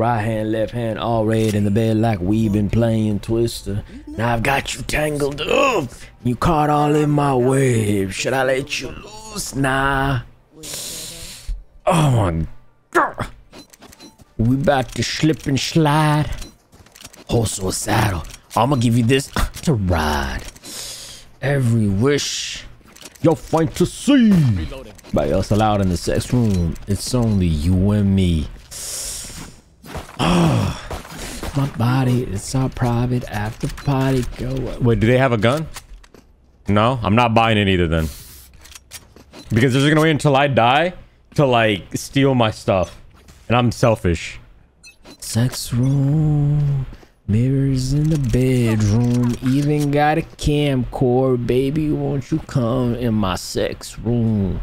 Right hand, left hand, all red in the bed like we been playing Twister. Now I've got you tangled up. You caught all in my web. Should I let you loose? Nah. Oh my God. We about to slip and slide. Whole suicidal. I'm gonna give you this to ride. Every wish you'll find to see. Nobody else allowed in the sex room. It's only you and me. Oh, my body, it's our private after party. Go away. Wait, do they have a gun? No, I'm not buying it either then. Because they're just gonna wait until I die to like steal my stuff. And I'm selfish. Sex room, mirrors in the bedroom, even got a camcorder. Baby, won't you come in my sex room?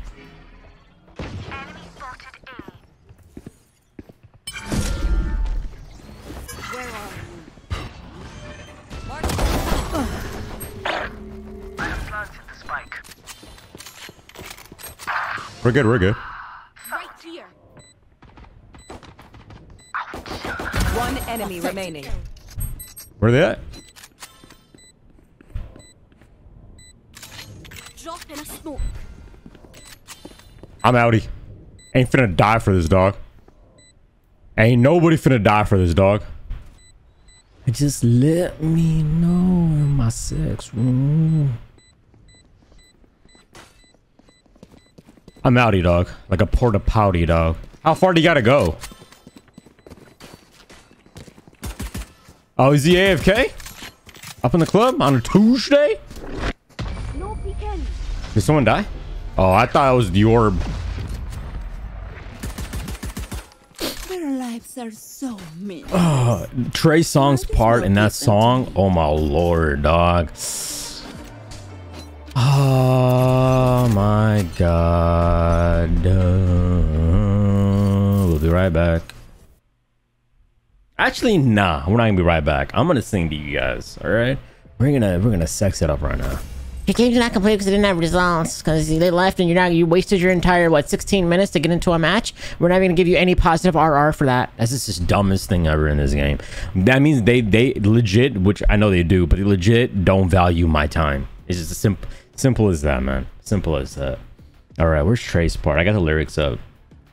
We're good, we're good. Right here. One enemy remaining. Where are they at? Dropped in a smoke. I'm outie. Ain't finna die for this dog. Ain't nobody finna die for this dog. Just let me know in my sex room. I'm outie, dog. Like a porta potty, dog. How far do you gotta go? Oh, is he AFK? Up in the club on a Tuesday? No, did someone die? Oh, I thought it was the orb. Their lives are so mean. Oh, Trey Songz's part in that song. Oh my Lord, dog. Oh my God. We'll be right back. Actually, nah, we're not gonna be right back. I'm gonna sing to you guys, all right? We're gonna sex it up right now. Your game's not complete because it didn't have results. Because you left and you wasted your entire, what, 16 minutes to get into a match? We're not even gonna give you any positive RR for that. That's just the dumbest thing ever in this game. That means they legit, which I know they do, but they legit don't value my time. It's just simple as that, man. Simple as that. All right, where's Trey's part? I got the lyrics up,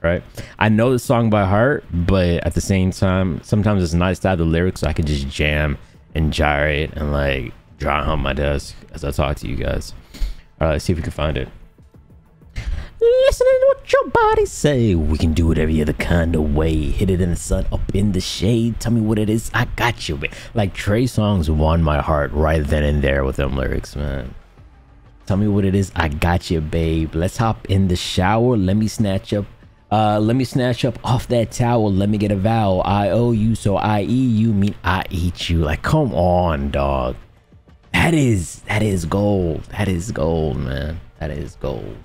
right? I know the song by heart, but at the same time, sometimes it's nice to have the lyrics so I can just jam and gyrate and like draw on my desk as I talk to you guys. All right, let's see if we can find it. Listen to what your body say. We can do it every other kind of way. Hit it in the sun, up in the shade. Tell me what it is. I got you, man. Like Trey Songz won my heart right then and there with them lyrics, man. Tell me what it is. I got you, babe. Let's hop in the shower. Let me snatch up off that towel. Let me get a vowel. I owe you, so I E you mean I eat you. Like, come on, dog. That is gold. That is gold, man. That is gold.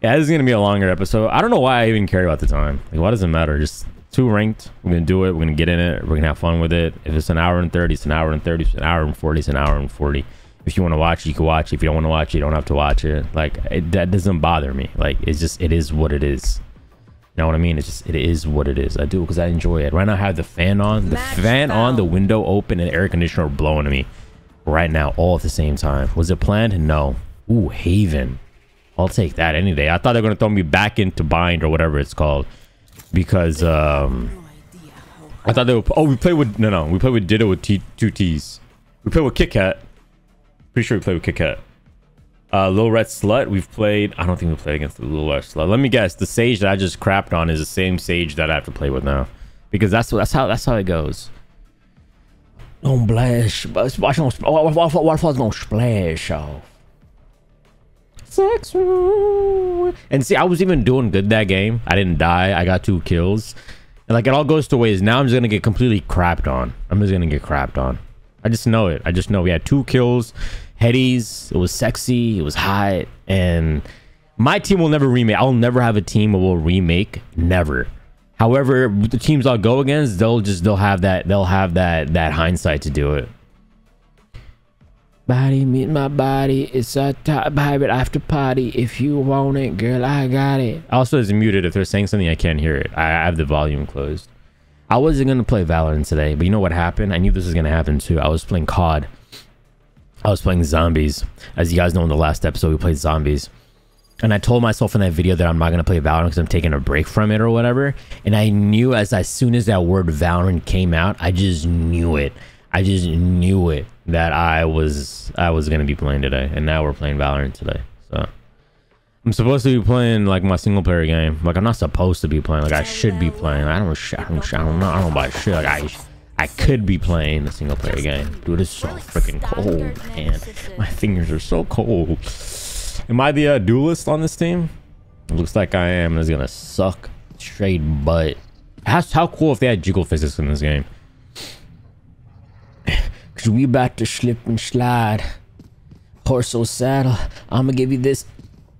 Yeah, this is gonna be a longer episode. I don't know why I even care about the time. Like, why does it matter? Just two ranked. We're gonna do it. We're gonna get in it. We're gonna have fun with it. If it's an hour and 30, it's an hour and 30. It's an hour and 40. It's an hour and 40. If you want to watch, you can watch. If you don't want to watch, you don't have to watch it. Like, that doesn't bother me. Like, it's just, it is what it is. You know what I mean? It's just, it is what it is. I do it because I enjoy it. Right now, I have the fan on, the window open, and air conditioner blowing to me. Right now, all at the same time. Was it planned? No. Ooh, Haven. I'll take that any day. I thought they were gonna throw me back into Bind or whatever it's called, because I thought they were. Oh, we played with we played with Ditto with two T's. We played with Kit Kat. Pretty sure we played with Kit Kat. Lil Red Slut. We've played. I don't think we played against the Lil Red Slut. Let me guess. The Sage that I just crapped on is the same Sage that I have to play with now, because that's how it goes. Don't splash. Waterfall's gonna splash off. Sex room. And see, I was even doing good that game. I didn't die. I got 2 kills, and like, it all goes to waste. Now I'm just gonna get completely crapped on. I'm just gonna get crapped on. I just know it. I just know. We had 2 kills, headies. It was sexy. It was hot. And my team will never remake. I'll never have a team that will remake. Never. However, the teams I'll go against, they'll have that hindsight to do it. Body meet my body, it's a top hybrid after party. If you want it, girl, I got it. Also, it's muted. If they're saying something, I can't hear it. I have the volume closed. I wasn't going to play Valorant today, but you know what happened? I knew this was going to happen too. I was playing COD. I was playing zombies. As you guys know, in the last episode, we played zombies. And I told myself in that video that I'm not going to play Valorant because I'm taking a break from it or whatever. And I knew as soon as that word Valorant came out, I just knew it. I just knew it that I was going to be playing today. And now we're playing Valorant today. So I'm supposed to be playing like my single player game. Like I'm not supposed to be playing. Like I should be playing. I don't know. I don't buy shit. Like I could be playing the single player game. Dude, it's so freaking cold, man. My fingers are so cold. Am I the duelist on this team? It looks like I am. It's gonna suck straight butt. How cool if they had jiggle physics in this game. Cause we about to slip and slide. Horse or saddle, I'ma give you this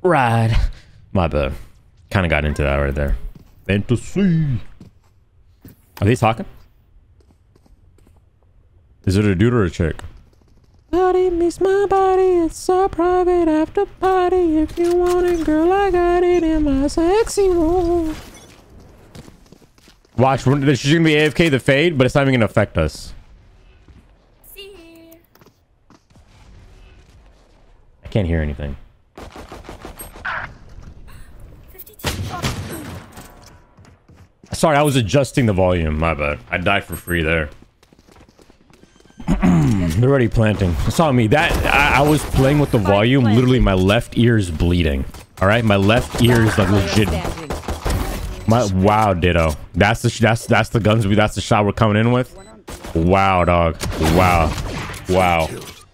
ride. My bad. Kind of got into that right there. Fantasy. Are they talking? Is it a dude or a chick? Body meets my body, it's a private after party. If you want it, girl, I got it in my sexy room. Watch, she's gonna be AFK the fade, but it's not even gonna affect us. See you. I can't hear anything. 52. Sorry, I was adjusting the volume. My bad. I died for free there. They're already planting. It's on me. That I was playing with the volume. Literally, my left ear is bleeding. All right, my left ear is like legit. My wow, ditto. That's the guns. That's the shot we're coming in with. Wow, dog. Wow, wow.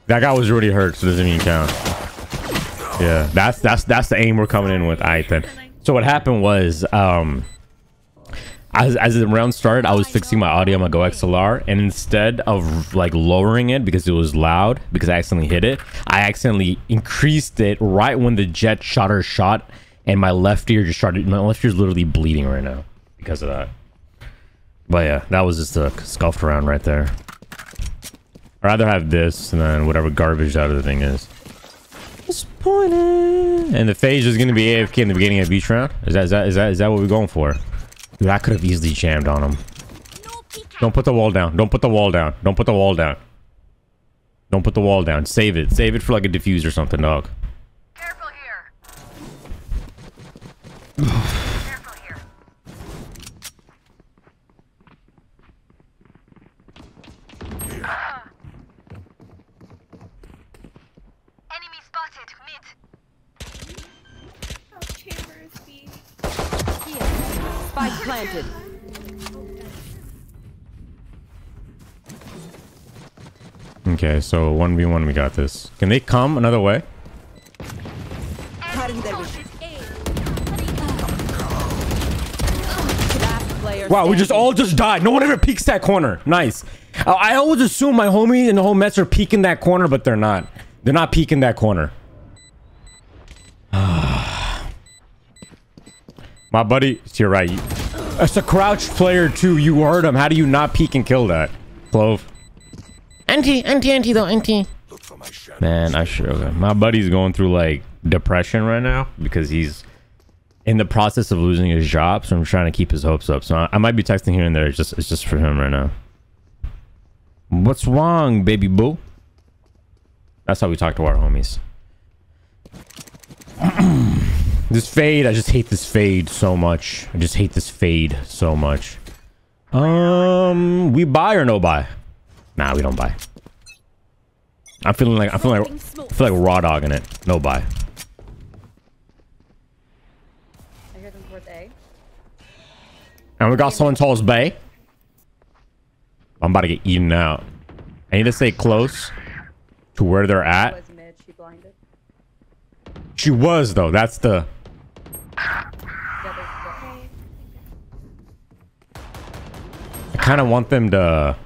That guy was already hurt, so it doesn't even count. Yeah, that's the aim we're coming in with. All right, then. So what happened was, As the round started, I was fixing my audio on my Go XLR, and instead of like lowering it because it was loud, because I accidentally hit it, I accidentally increased it right when the Jet shot her shot, and my left ear just started. My left ear's literally bleeding right now because of that. But yeah, that was just a scuffed round right there. I'd rather have this and then whatever garbage that other thing is. Disappointing. And the phase is going to be AFK in the beginning of each round. Is that what we're going for? Dude, I could have easily jammed on him. Don't put the wall down. Don't put the wall down. Don't put the wall down. Don't put the wall down. Save it. Save it for like a diffuse or something, dog. Careful here. Careful here. Enemy spotted mid. Oh, chambers B. Here. Spike planted. Okay, so 1v1 we got this. Can they come another way? Wow, we just all just died. No one ever peeks that corner. Nice. I always assume my homie and the whole Mets are peeking that corner, but they're not. They're not peeking that corner. My buddy, to your right. It's a crouched player too. You heard him. How do you not peek and kill that? Clove. Anti though, anti. Man, I sure. Okay. My buddy's going through like depression right now because he's in the process of losing his job. So I'm trying to keep his hopes up. So I might be texting here and there. It's just for him right now. What's wrong, baby boo? That's how we talk to our homies. This fade, I just hate this fade so much. I just hate this fade so much. We buy or no buy? Nah, we don't buy. I feel like raw dogging it. No buy. I hear them towards A. And we got someone towards B. I'm about to get eaten out. I need to stay close to where they're at. She was though. That's the. I kind of want them to.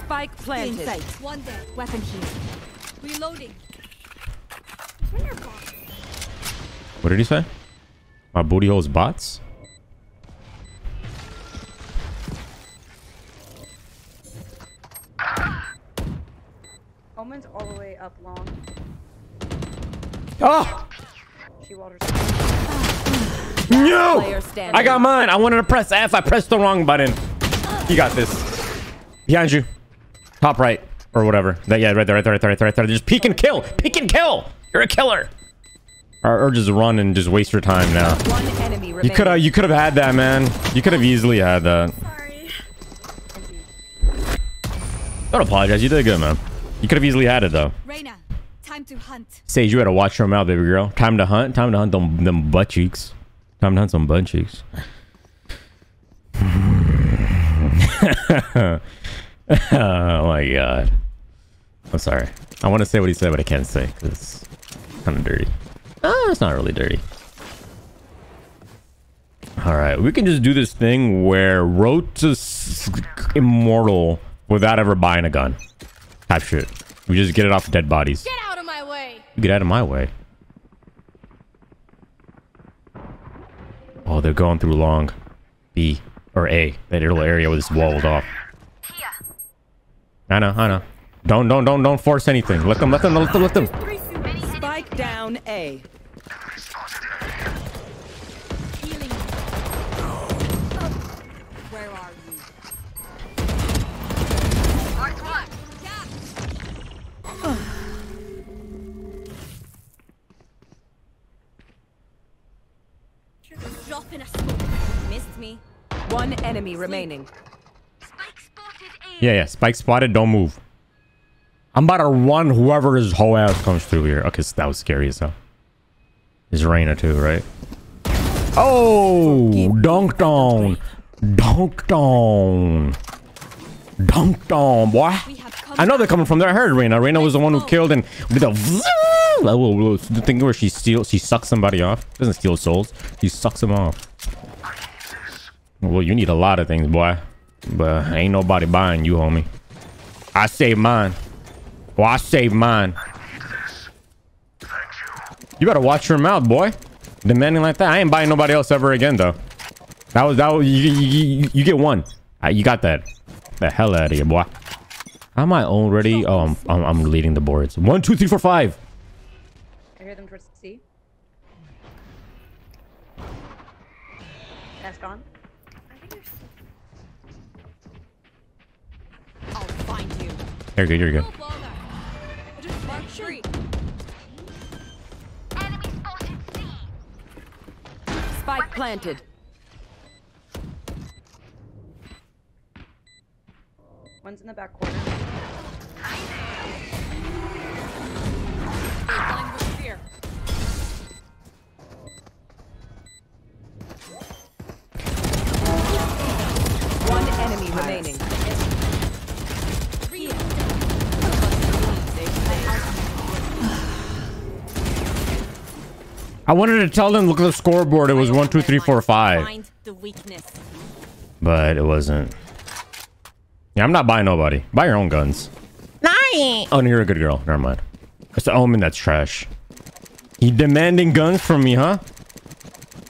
Spike planted. One dead. Weapon here. Reloading. What did he say? My booty holes bots. Omen's all the way up long. Oh! She waters. No! I got mine. I wanted to press F. I pressed the wrong button. You got this. Behind you. Top right. Or whatever. That, yeah, right there, right there, right there, right there, right there. Just peek and kill. Peek and kill. You're a killer. Or just run and just waste your time now. You could have had that, man. You could have easily had that. Sorry. Don't apologize. You did good, man. You could have easily had it, though. Reyna, time to hunt. Sage, you gotta watch your mouth, baby girl. Time to hunt. Time to hunt them butt cheeks. Time to hunt some butt cheeks. Oh my god. I'm sorry. I want to say what he said, but I can't say because it's kind of dirty. Oh, it's not really dirty. All right, we can just do this thing where road to immortal without ever buying a gun. Type shit. We just get it off dead bodies. Get out of my way. Get out of my way. Oh, they're going through long B or A. That little area was walled off. I know, I know. Don't force anything. Let them. Spike down A. Where are you? Missed me. One enemy remaining. Yeah, yeah. Spike spotted. Don't move. I'm about to run whoever his whole ass comes through here. Okay, so that was scary as hell. It's Reyna too, right? Oh! Dunked on! Dunked on! Dunked on, boy! I know they're coming from there. I heard Reyna. Reyna was the one who killed and... The thing where she sucks somebody off. Doesn't steal souls. She sucks them off. Well, you need a lot of things, boy. But ain't nobody buying you, homie. I saved mine. Well, I saved mine. You better watch your mouth, boy. Demanding like that. I ain't buying nobody else ever again, though. That was you get one. You got that. The hell out of you, boy. How am I already? Oh, I'm leading the boards. 1, 2, 3, 4, 5. I hear them towards C. That's gone. You're good, you're good. Spike planted. One's in the back corner. One enemy remaining. I wanted to tell them, look at the scoreboard. It was 1, 2, 3, 4, 5. But it wasn't. Yeah, I'm not buying nobody. Buy your own guns. Nice. Oh, no, you're a good girl. Never mind. It's the Omen that's trash. You demanding guns from me, huh?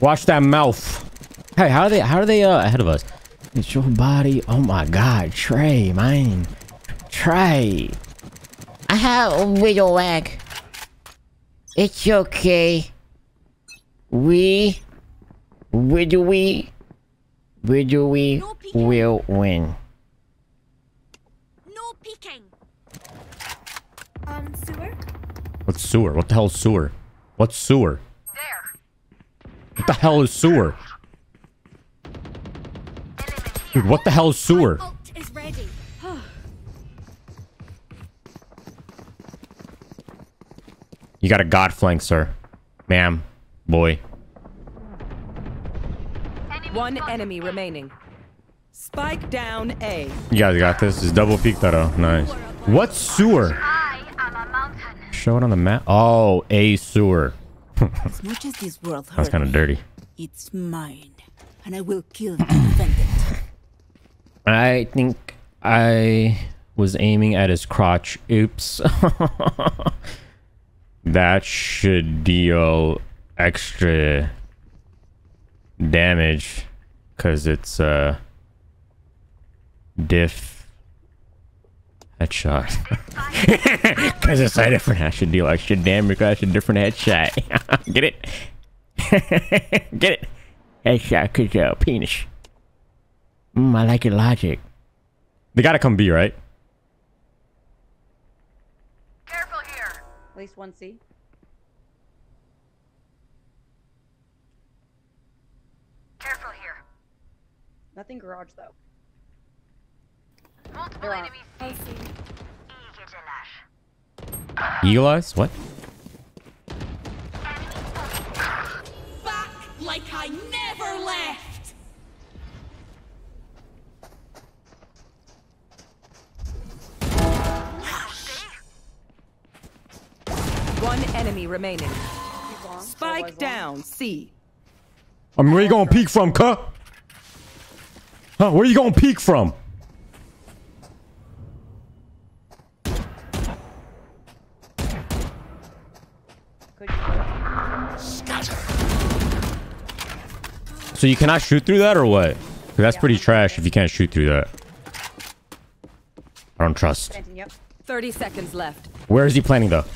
Watch that mouth. Hey, how are they ahead of us? It's your body. Oh my god, Trey, man. Trey. I have a little lag. It's okay. We will win. No peeking. Sewer? What's sewer? What the hell is sewer? What's sewer? There. What the hell is sewer? Dude, what the hell is sewer? Is ready. You got a god flank, sir. Ma'am. Boy. One enemy remaining. Spike down A. You guys got this. Just double peek that out. Nice. What sewer? I am a mountain. Show it on the map. Oh, a sewer. As much as this world hurts, that's kind of dirty. It's mine, and I will kill the defendant. I think I was aiming at his crotch. Oops. That should deal extra damage because it's a diff headshot. Because it's a different, I should deal extra damage because it's a different headshot. Get it? Get it? Headshot, good job, penis. I like your logic. They gotta come B, right? Careful here. At least one C. Careful here. Nothing garage though. Multiple enemies C. Eagle eyes? What? Back like I never left. One enemy remaining. Spike down, C. I mean, where you gonna peek from, cuh? Huh? Where you gonna peek from? So you cannot shoot through that or what? That's pretty trash if you can't shoot through that. I don't trust. 30 seconds left. Where is he planning though?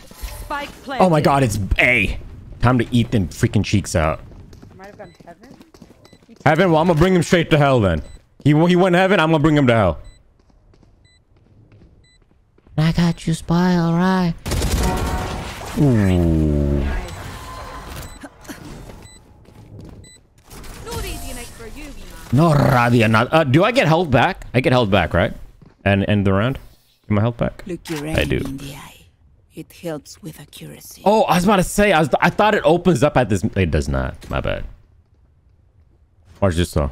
Spike planted. Oh my god, it's A. Time to eat them freaking cheeks out. Might have gone heaven? Heaven? Well, I'm gonna bring him straight to hell then. He went to heaven, I'm gonna bring him to hell. I got you, spy, alright. Ooh. No rabia, not. Do I get held back? I get held back, right? And end the round? Am I held back? Look your I do. In the eye. It helps with accuracy. Oh, I was about to say, I thought it opens up at this. It does not. My bad. Watch this though.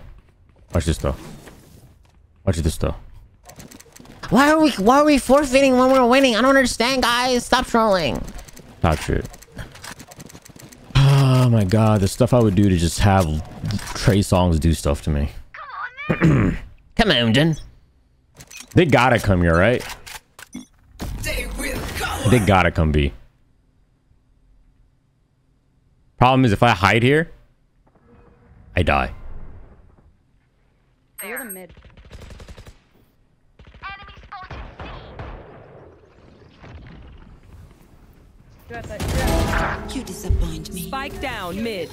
Watch this though. Watch this though. Why are we forfeiting when we're winning? I don't understand, guys. Stop trolling. Talk shit. Oh my god, the stuff I would do to just have Trey Songz do stuff to me. Come on, Jen. They gotta come here, right? They gotta come B. Problem is, if I hide here, I die. You're the mid. Enemy spotted C. You disappoint me. Spike down mid.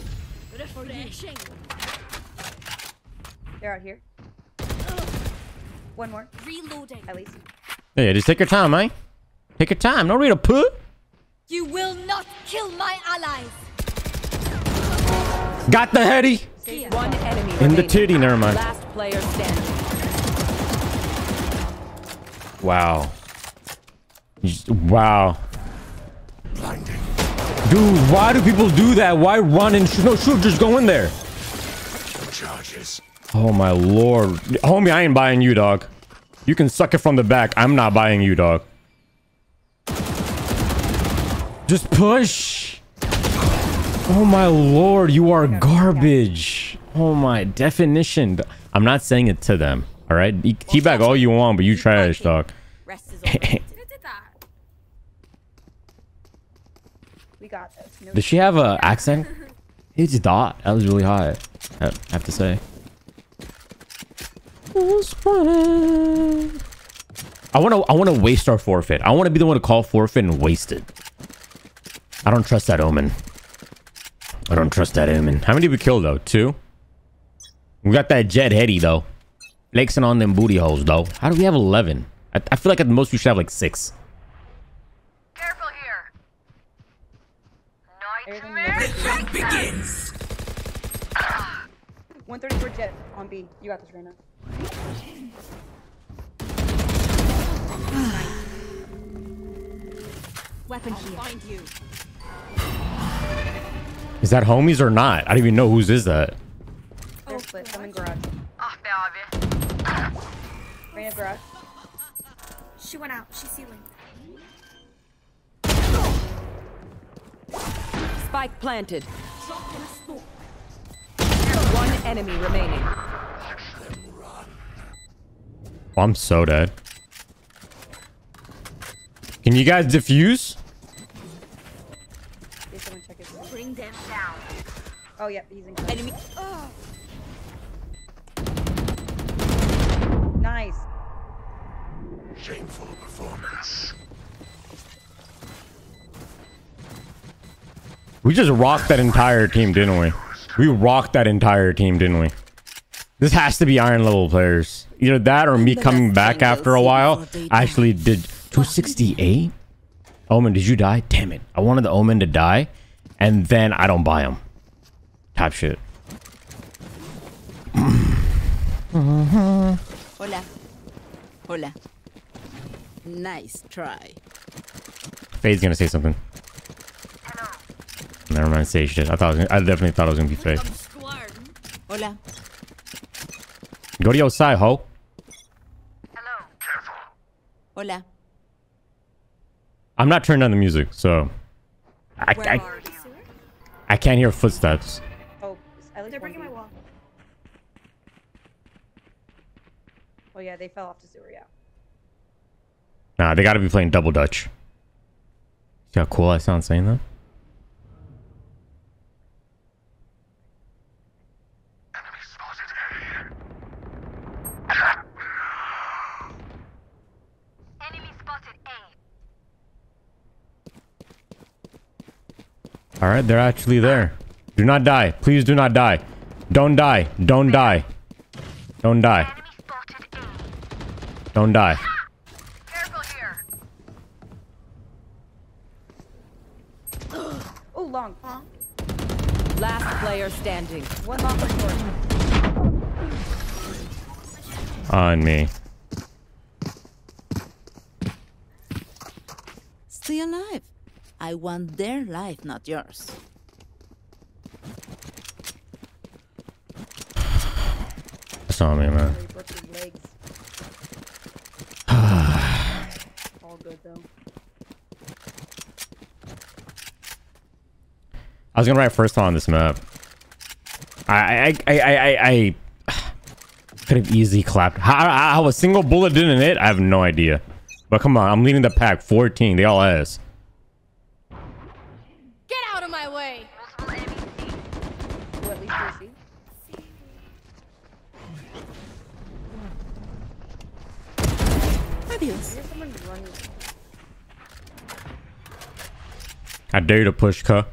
They're out here. One more. Reloading. At least. Yeah, just take your time, eh? Take your time. No read a put. You will not kill my allies. Got the heady. One enemy in the titty. Never mind. Last player standing. Wow. Wow. Blinding. Dude, why do people do that? Why run and shoot? No, shoot, just go in there. Charges. Oh my lord. Homie, I ain't buying you, dog. You can suck it from the back. I'm not buying you, dog. Just push. Oh my lord, you are garbage. Oh my definition. I'm not saying it to them, all right? You keep back all you want, but you trash, dog. Got this. No. Does she have an accent? It's dot. That was really hot, I have to say. I want to waste our forfeit. I want to be the one to call forfeit and waste it. I don't trust that Omen. I don't trust that Omen. How many did we kill though? 2. We got that Jet Heady though. Flexing on them booty holes though. How do we have 11? I feel like at the most we should have like 6. Begins. 134 Jet on B. You got this, Reyna. Weapon here. Is that homies or not? I don't even know whose is that. Oh, but I'm in garage. Reyna garage. She went out. She's ceiling. Spike planted. One enemy remaining. Oh, I'm so dead. Can you guys defuse? Bring them down. Oh, yep, he's in cover. Enemy. Oh. Nice. Shameful performance. We just rocked that entire team, didn't we? We rocked that entire team, didn't we? This has to be iron level players. Either that or me coming back after a while. I actually did 268. Omen, did you die? Damn it. I wanted the Omen to die. And then I don't buy him. Type shit. Hola. Hola. Nice try. Fade's gonna say something. Hello. Never mind, say shit. I definitely thought it was gonna be Fade. Hola. Go to your side, ho. Hello. Careful. Hola. I'm not turning on the music, so I can't hear footsteps. Oh, they're breaking my wall. Oh yeah, they fell off the sewer, yeah. Nah, they gotta be playing double dutch. See how cool I sound saying that? All right, they're actually there. Do not die. Please do not die. Don't die. Don't die. Don't die. Don't die. Careful here. Oh, long. Huh? Last player standing. One long short. On me. Stay alive. I want their life, not yours. That's not me, man. All good, though. I was gonna write first on this map. I could have easily clapped. How a single bullet didn't hit? I have no idea. But come on, I'm leading the pack. 14. They all ass. I dare you to push, cuh.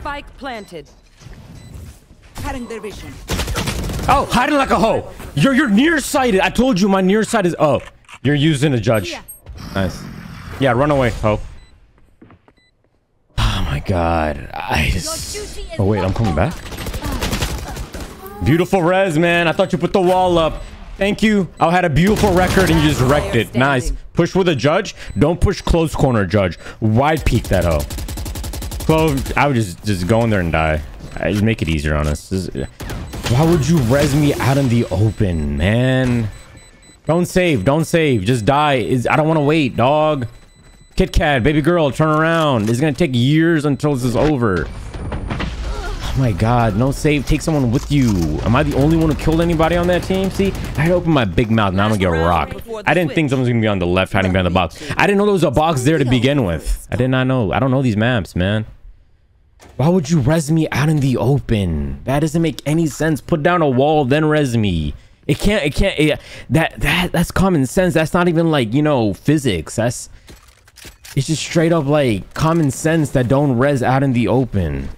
Spike planted. Hiding their vision. Oh, hiding like a hoe. You're nearsighted. I told you my near sight is up. You're using a judge. Yeah. Nice. Yeah, run away, hoe. Oh my god. Oh wait, I'm coming back. Beautiful res, man. I thought you put the wall up. Thank you. I had a beautiful record and you just wrecked it. Nice. Push with a judge. Don't push close corner, judge. Wide peek that hoe. Clove, I would just go in there and die. I just make it easier on us. Why would you res me out in the open, man? Don't save. Don't save. Just die. I don't want to wait, dog. Kit Kat, baby girl, turn around. It's going to take years until this is over. Oh my god, no save. Take someone with you. Am I the only one who killed anybody on that team? See, I had to open my big mouth. Now I'm gonna get rocked. I didn't think someone's gonna be on the left hiding behind the box. I didn't know there was a box there to begin with. I did not know. I don't know these maps, man. Why would you res me out in the open? That doesn't make any sense. Put down a wall, then res me. That's common sense. That's not even like, you know, physics. It's just straight up like common sense that don't res out in the open.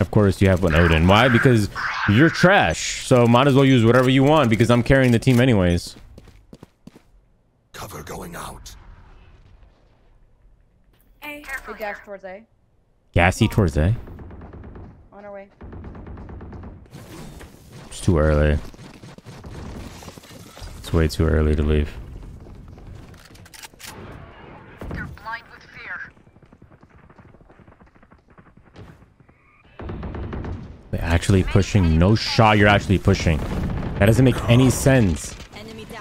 Of course, you have an Odin. Why? Because you're trash. So might as well use whatever you want because I'm carrying the team anyways. Cover going out. A. We dash towards A. Gassy towards A. On our way. It's too early. It's way too early to leave. They're actually pushing. No shot, you're actually pushing. That doesn't make any sense. Enemy down.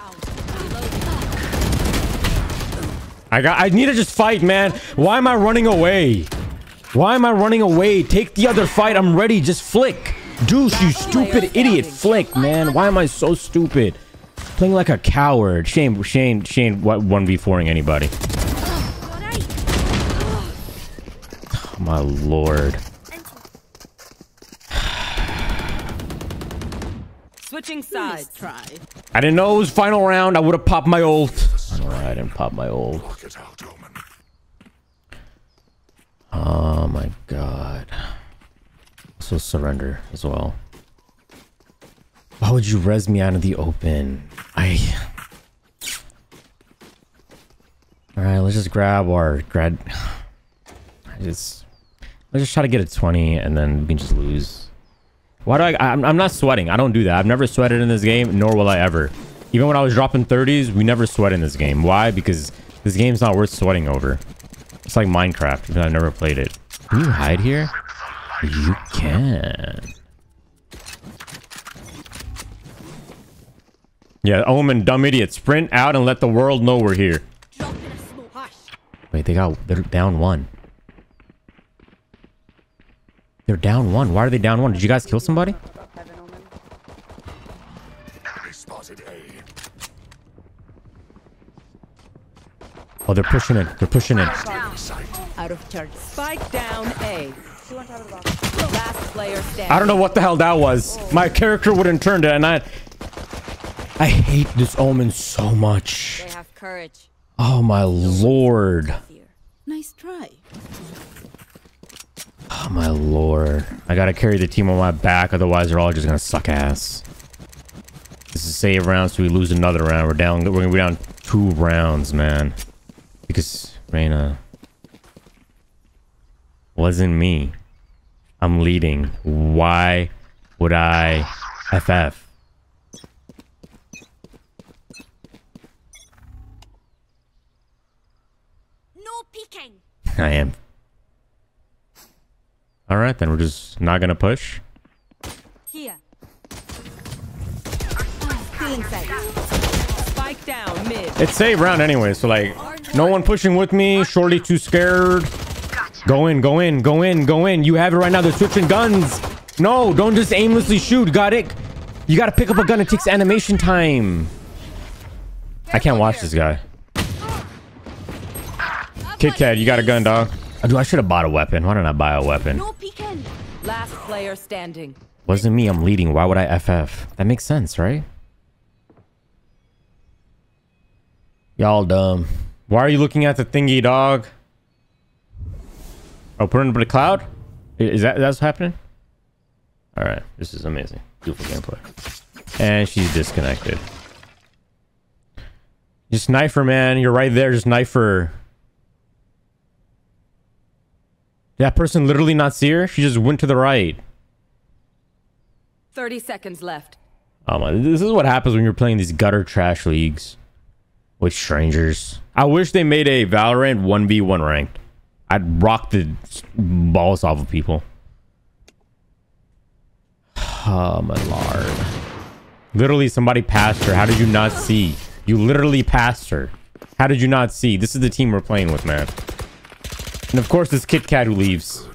I need to just fight, man. Why am I running away? Why am I running away? Take the other fight. I'm ready. Just flick. Deuce, you stupid idiot. Flick, man. Why am I so stupid? Playing like a coward. Shane, what 1v4ing anybody? Oh, my lord. Switching sides. Try. I didn't know it was final round. I would have popped my ult. I don't know why I didn't pop my ult. my god. So surrender as well. Why would you res me out of the open? Alright, let's just grab our grad. Let's just try to get a 20 and then we can just lose. Why do I'm not sweating. I don't do that. I've never sweated in this game, nor will I ever. Even when I was dropping 30s, we never sweat in this game. Why? Because this game's not worth sweating over. It's like Minecraft, even though I never played it. Can you hide here? You can. Yeah, Omen, dumb idiot. Sprint out and let the world know we're here. Wait, they're down one. They're down one. Why are they down one? Did you guys kill somebody? Oh, they're pushing in. They're pushing in. Out of charge. Spike down A. Last player standing. I don't know what the hell that was. My character wouldn't turn to, and I hate this Omen so much. They have courage. Oh my lord. Nice try. Oh my lord. I gotta carry the team on my back, otherwise they're all just gonna suck ass. This is save round, so we lose another round. We're gonna be down 2 rounds, man. Because Reyna wasn't me. I'm leading. Why would I FF? No peeking. I am. All right, then we're just not gonna push. Here. Spike down mid. It's save round anyway, so like no one pushing with me. Shorty too scared. Go in, go in, go in, go in. You have it right now. They're switching guns. No, don't just aimlessly shoot. Got it. You gotta pick up a gun. It takes animation time. I can't watch this guy. Kit Kat, you got a gun, dog. Oh, dude, I should have bought a weapon. Why didn't I buy a weapon? Last player standing. Wasn't me. I'm leading. Why would I FF? That makes sense, right? Y'all dumb. Why are you looking at the thingy, dog? Oh, put it in the cloud? Is that's happening? All right. This is amazing. Beautiful gameplay. And she's disconnected. Just knife her, man. You're right there. Just knife her. That person literally not see her. She just went to the right. 30 seconds left. Oh my, this is what happens when you're playing these gutter trash leagues with strangers. I wish they made a Valorant 1v1 ranked. I'd rock the balls off of people. Oh my lord. Literally somebody passed her. How did you not see? You literally passed her. How did you not see? This is the team we're playing with, man. And of course, this Kit Kat who leaves.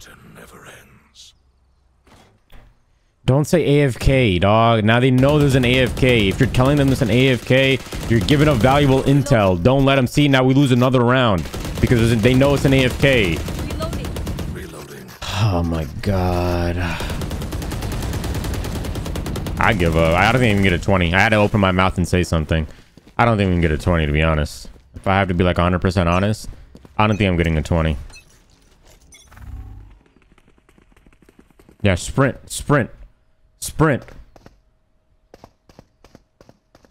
Don't say AFK, dog. Now they know there's an AFK. If you're telling them there's an AFK, you're giving up valuable intel. Don't let them see. Now we lose another round because they know it's an AFK. Reloading. Oh my god. I give up. I don't think I even get a 20. I had to open my mouth and say something. I don't think we can get a 20, to be honest. If I have to be like 100% honest, I don't think I'm getting a 20. Yeah, sprint, sprint, sprint,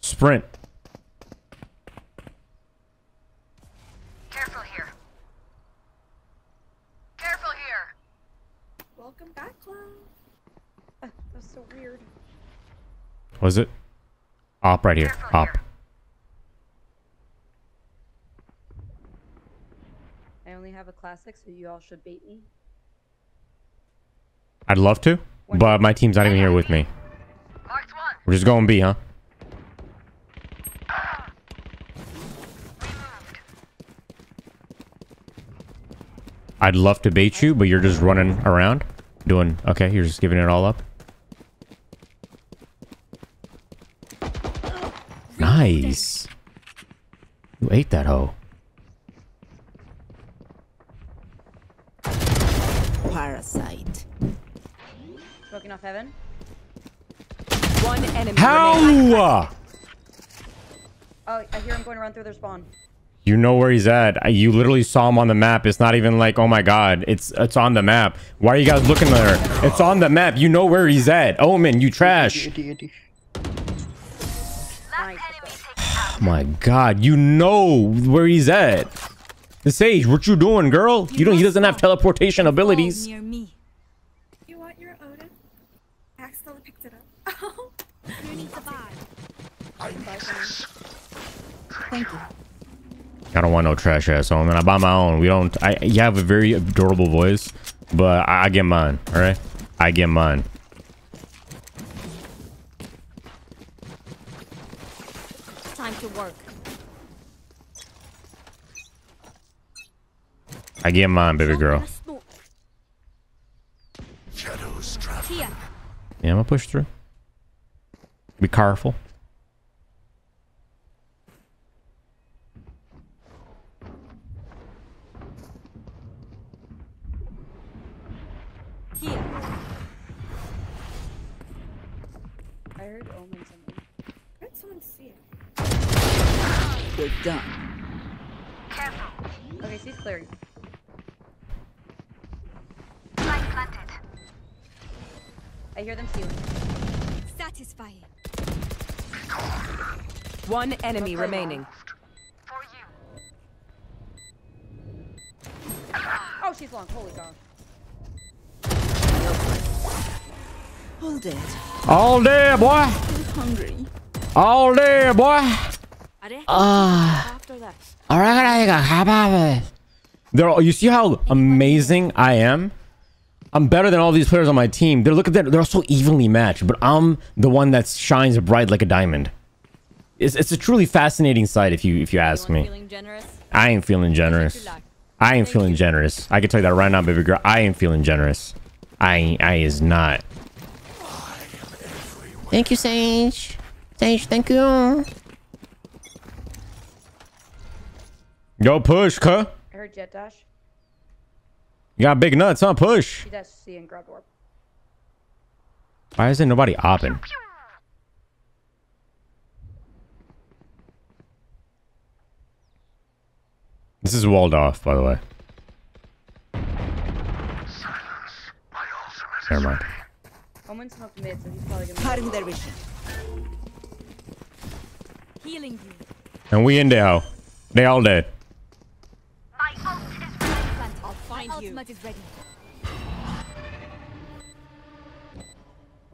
sprint. Careful here. Careful here. Welcome back, Clown. That's so weird. Was it? Op right here. Op. I only have a classic, so you all should bait me. I'd love to, but my team's not even here with me. We're just going B, huh? I'd love to bait you, but you're just running around doing okay. You're just giving it all up. Nice. You ate that hoe. Parasite. Broken off heaven. One enemy. How? Oh, I hear him going around through their spawn. You know where he's at. You literally saw him on the map. It's not even like, oh my god, it's on the map. Why are you guys looking there? It's on the map. You know where he's at. Omen, you trash. Oh my god, you know where he's at. The Sage, what you doing, girl? You don't. He doesn't have teleportation abilities. You want your Odin? Axel picked it up. Oh, you need to buy. Thank you. I don't want no trash ass home, and I buy my own. We don't. You have a very adorable voice, but I get mine. All right, I get mine. Time to work. I get mine, baby girl. Shadows traveling. Yeah, I'm gonna push through. Be careful. We're done. Careful. Okay, she's clearing. Light planted. I hear them stealing. Satisfying. One enemy remaining. For you. Oh, she's long. Holy god. All dead. All day, boy. I'm hungry. All day, boy. You see how amazing I am? I'm better than all these players on my team. They're, look at that, they're all so evenly matched, but I'm the one that shines bright like a diamond. It's a truly fascinating sight if you ask me. I ain't feeling generous. I ain't feeling generous. I can tell you that right now, baby girl. I ain't feeling generous. I is not. Thank you, Sage. Sage, thank you. Go push, cuh. I heard jet dash. You got big nuts, huh? Push. She does see and grab orb. Why isn't nobody opping? This is walled off, by the way. Never mind. Omen's not mid, so he's probably gonna be there. Healing you. And we in there. They all dead. Ultimate is ready.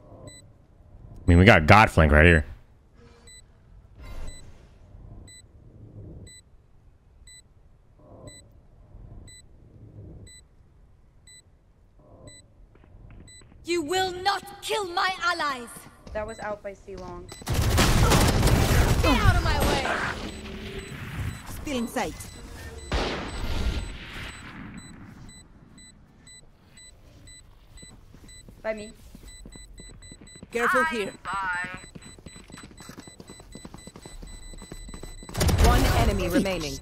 I mean, we got God flank right here. You will not kill my allies. That was out by C long. Get out of my way. Still in sight. By me. Careful here. One enemy remaining.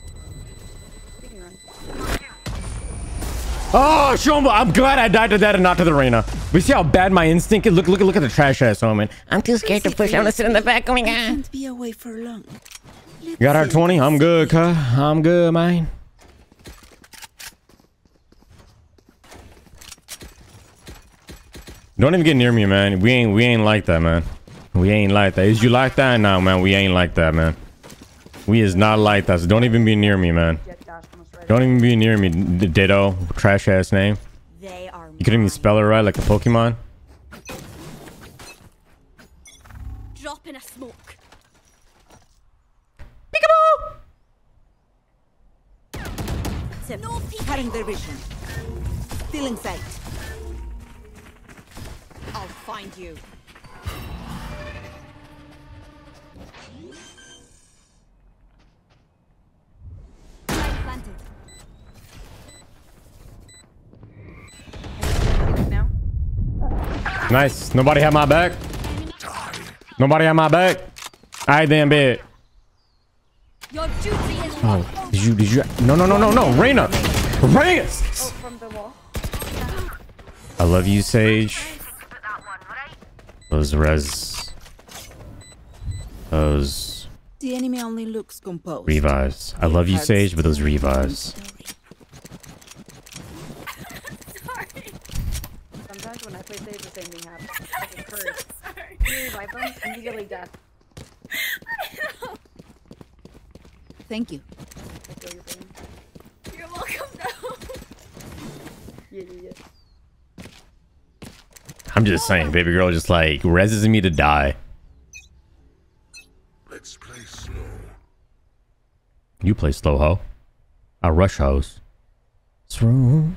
Oh, Shumba! I'm glad I died to that and not to the Reyna. We see how bad my instinct is. Look at the trash ass woman. I'm too scared to push. I'm gonna sit in the back. Oh my god. I can't be away for long. You got our 20? I'm good, cuh. I'm good, man. Don't even get near me, man. We ain't like that, man. We ain't like that. Is you like that now, man? We ain't like that, man. We is not like that. So don't even be near me, man. Don't even be near me, Ditto. Trash ass name. You couldn't even spell it right, like the Pokemon. Drop in a smoke. No cutting their vision. Still in sight. I'll find you. Planted. Now? Nice. Nobody had my back. Nobody had my back. I damn bit. Your duty is oh, did you? No, Reyna! Reyna! Oh, from the wall. I love you, Sage. Those res. Those. the enemy only looks composed. Revives. I love you, Sage, but those revives. Sometimes when I play Sage, the same thing happens. It's cursed. Immediately death. Thank you. You're welcome, though. Yeah. I'm just saying, baby girl just like reses me to die. Let's play slow. You play slow, ho. I rush hoes. What's wrong?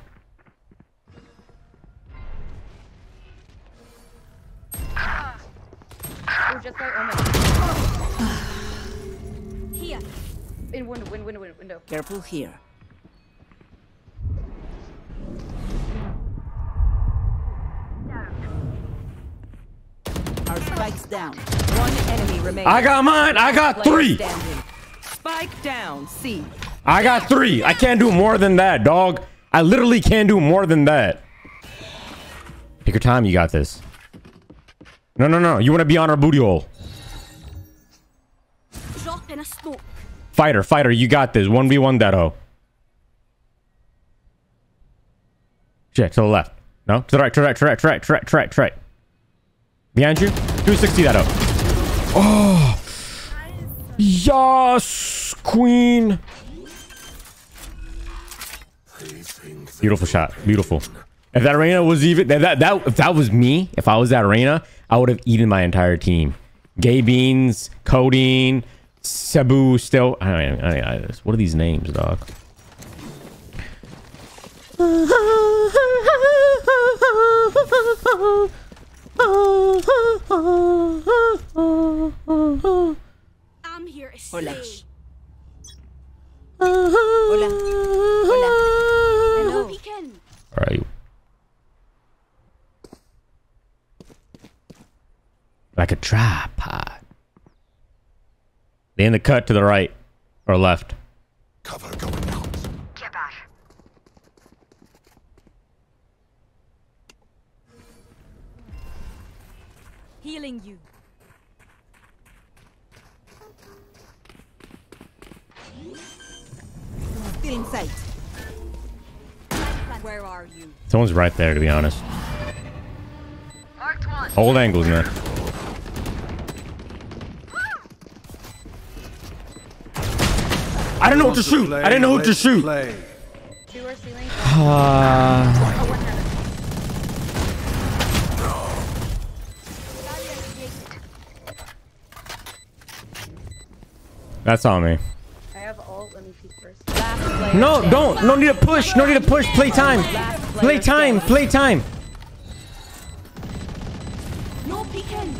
Just like, here. In window. Careful here. Our spike's down. One enemy remains. I got mine. I got three. Spike down. C. I got three. I can't do more than that, dog. I literally can't do more than that. Pick your time. You got this. No, no, no. You want to be on our booty hole. Fighter, fighter. You got this. 1v1 that hoe. Check to the left. No? To the right, to the right, to the right, to the right, to the right, to the right. Behind you. 260 that hoe. Oh. Yes, queen. Beautiful shot. Beautiful. If that Reyna was even if that was me, if I was that Reyna, I would have eaten my entire team. Gay Beans, Codeine, Sabu, still. I mean, what are these names, dog? I'm here. Hola. Hola. Hola. Hello. All right. Like a tripod. They in the cut to the right or left. Cover going out. Get back. Healing you. Still in sight. Where are you? Someone's right there, to be honest. Marked one. Old angles, man. I don't know what to shoot. I didn't know who to shoot. That's on me. I have ult. Let me peek first. No, don't. No need to push. No need to push. Play time. Play time. Play time. No peeking.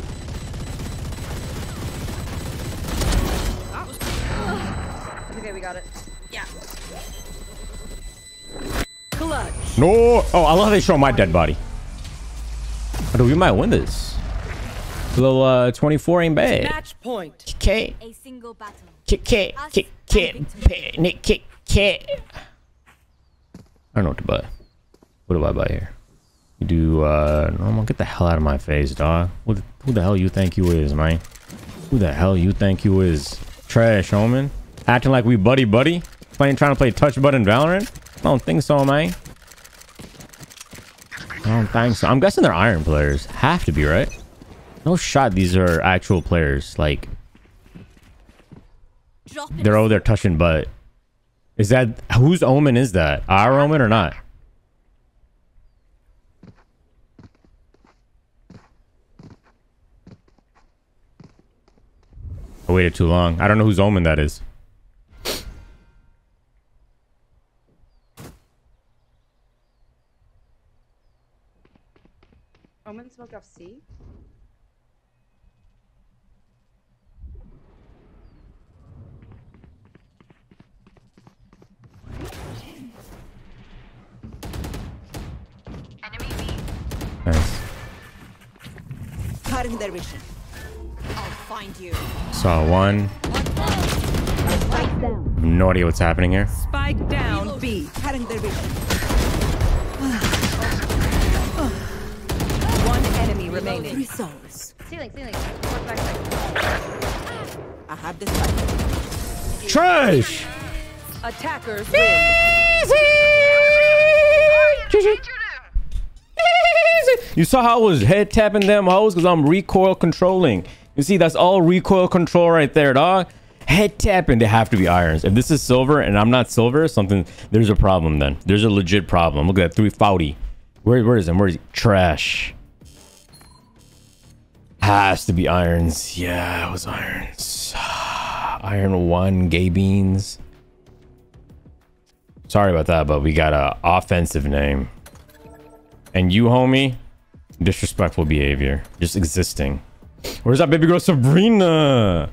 Okay, we got it. Yeah. Clutch. No. Oh, I love how they show my dead body. Oh, dude, we might win this. A little 24 ain't bad. Match point. Kick. A single battle. Kick. Kick. Kick. Kick. Kick. Kick. I don't know what to buy. What do I buy here? You do. Normal. Get the hell out of my face, dog. Who the hell you think you is, man? Who the hell you think you is? Trash, Omen. Acting like we buddy-buddy? Trying to play touch button Valorant? I don't think so, man. I don't think so. I'm guessing they're iron players. Have to be, right? No shot these are actual players. Like... they're over there touching butt. Is that... whose Omen is that? Our Omen or not? I waited too long. I don't know whose Omen that is. Omen smoke off C. Enemy B. Nice. Cutting their vision. I'll find you. Saw one. Spike down. No idea what's happening here. Spike down B. Cutting their vision. Enemy remaining. Ceiling, ceiling. I have this fight. Trash! Attackers win. Easy. You saw how I was head tapping them hoes because I'm recoil controlling. You see, that's all recoil control right there, dog. Head tapping. They have to be irons. If this is silver and I'm not silver, something, there's a problem then. There's a legit problem. Look at that 340. Where is him? Where is he? Trash. Has to be irons. Yeah, it was irons. Iron one, gay beans. Sorry about that, but we got an offensive name. And you, homie, disrespectful behavior. Just existing. Where's that baby girl Sabrina?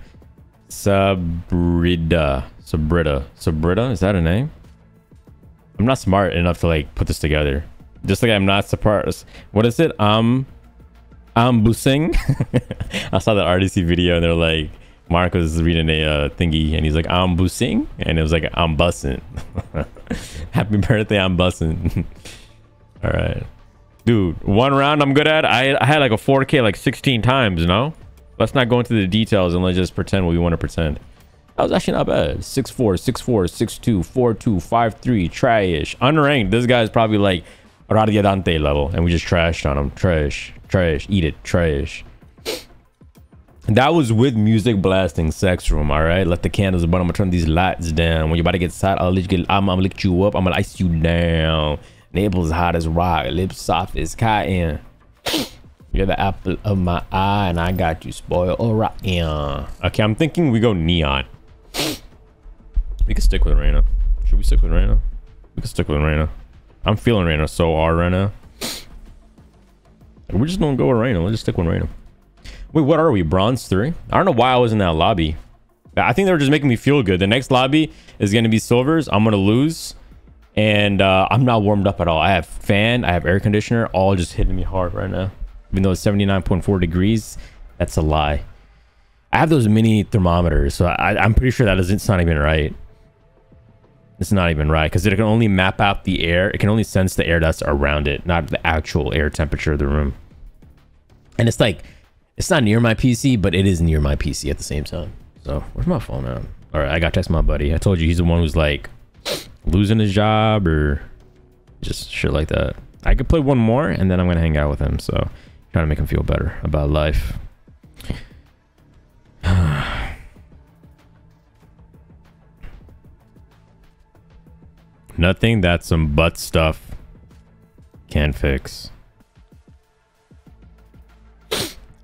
Sabrita. Is that a name? I'm not smart enough to like put this together. Just like I'm not surprised. What is it? I'm Busing. I saw the RDC video and they're like, Mark was reading a thingy and he's like, I'm Busing. And it was like, I'm bussing. Happy birthday, I'm bussing. All right. Dude, one round I'm good at. I had like a 4K like 16 times, no? Let's not go into the details and let's just pretend what we want to pretend. That was actually not bad. 6-4, 6-4, 6-2, 4-2, 5-3, try-ish. Unranked. This guy's probably like Radiadante level. And we just trashed on him. Trash. Trash. Eat it. Trash. That was with music blasting, sex room. All right. Let the candles burn. I'm gonna turn these lights down. When your body gets hot, I'm gonna lick you up. I'm gonna ice you down. Naples hot as rock, lips soft as cotton. You're the apple of my eye, and I got you spoiled. All right, yeah. Okay, I'm thinking we go neon. We can stick with Reyna. Should we stick with Reyna? We can stick with Reyna. I'm feeling Reyna so hard right now. We're just gonna go with Reyna. Let's just stick with Reyna. Wait, what are we? Bronze 3? I don't know why I was in that lobby. I think they were just making me feel good. The next lobby is gonna be silvers. I'm gonna lose. And I'm not warmed up at all. I have fan, I have air conditioner, all just hitting me hard right now. Even though it's 79.4 degrees, that's a lie. I have those mini thermometers, so I'm pretty sure that is, it's not even right. It's not even right, because it can only map out the air. It can only sense the air that's around it, not the actual air temperature of the room. And it's like, it's not near my PC, but it is near my PC at the same time. So, where's my phone at? All right, I got to text my buddy. I told you, he's the one who's like, losing his job or just shit like that. I could play one more and then I'm gonna hang out with him, so trying to make him feel better about life. Nothing that some butt stuff can fix.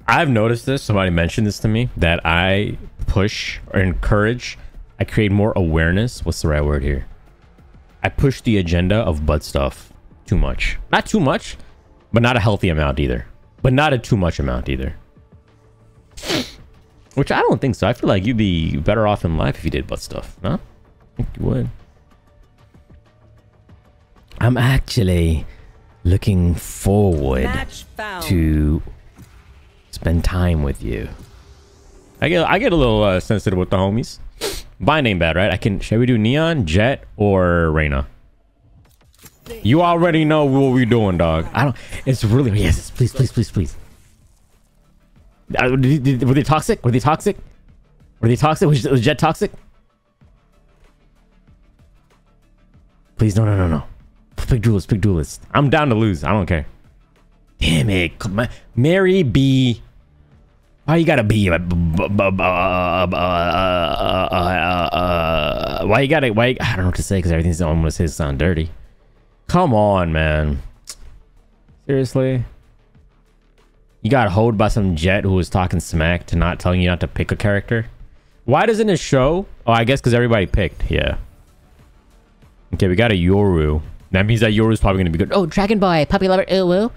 I've noticed this, somebody mentioned this to me, that I push or encourage, I create more awareness. What's the right word here? I push the agenda of butt stuff too much. Not too much, but not a healthy amount either. But not a too much amount either. Which I don't think so. I feel like you'd be better off in life if you did butt stuff, huh? I think you would. I'm actually looking forward to spend time with you. I get a little sensitive with the homies. Bind ain't bad, right? I can. Should we do Neon, Jet, or Reyna? You already know what we're doing, dog. I don't. It's really. Yes, please, please, please, please. Were they toxic? Were they toxic? Were they toxic? Was Jet toxic? Please, no, no, no, no. Pick duelist. Pick duelist. I'm down to lose. I don't care. Damn it, come on. Mary B. Why you gotta be? Why you gotta? Why? I don't know what to say because everything's almost his sound dirty. Come on, man. Seriously, you got hoed by some Jet who was talking smack to not telling you not to pick a character. Why doesn't it show? Oh, I guess because everybody picked. Yeah. Okay, we got a Yoru. That means that Yoru's probably gonna be good. Oh, Dragon Boy, puppy lover, ill will.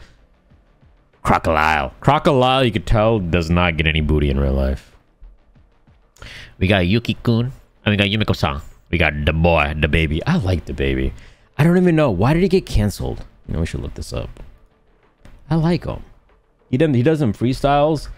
Crocodile. Crocodile, you could tell, does not get any booty in real life. We got Yuki-kun. And we got Yumiko-san. We got the boy, the baby. I like the baby. I don't even know. Why did he get canceled? You know, we should look this up. I like him. He does some freestyles.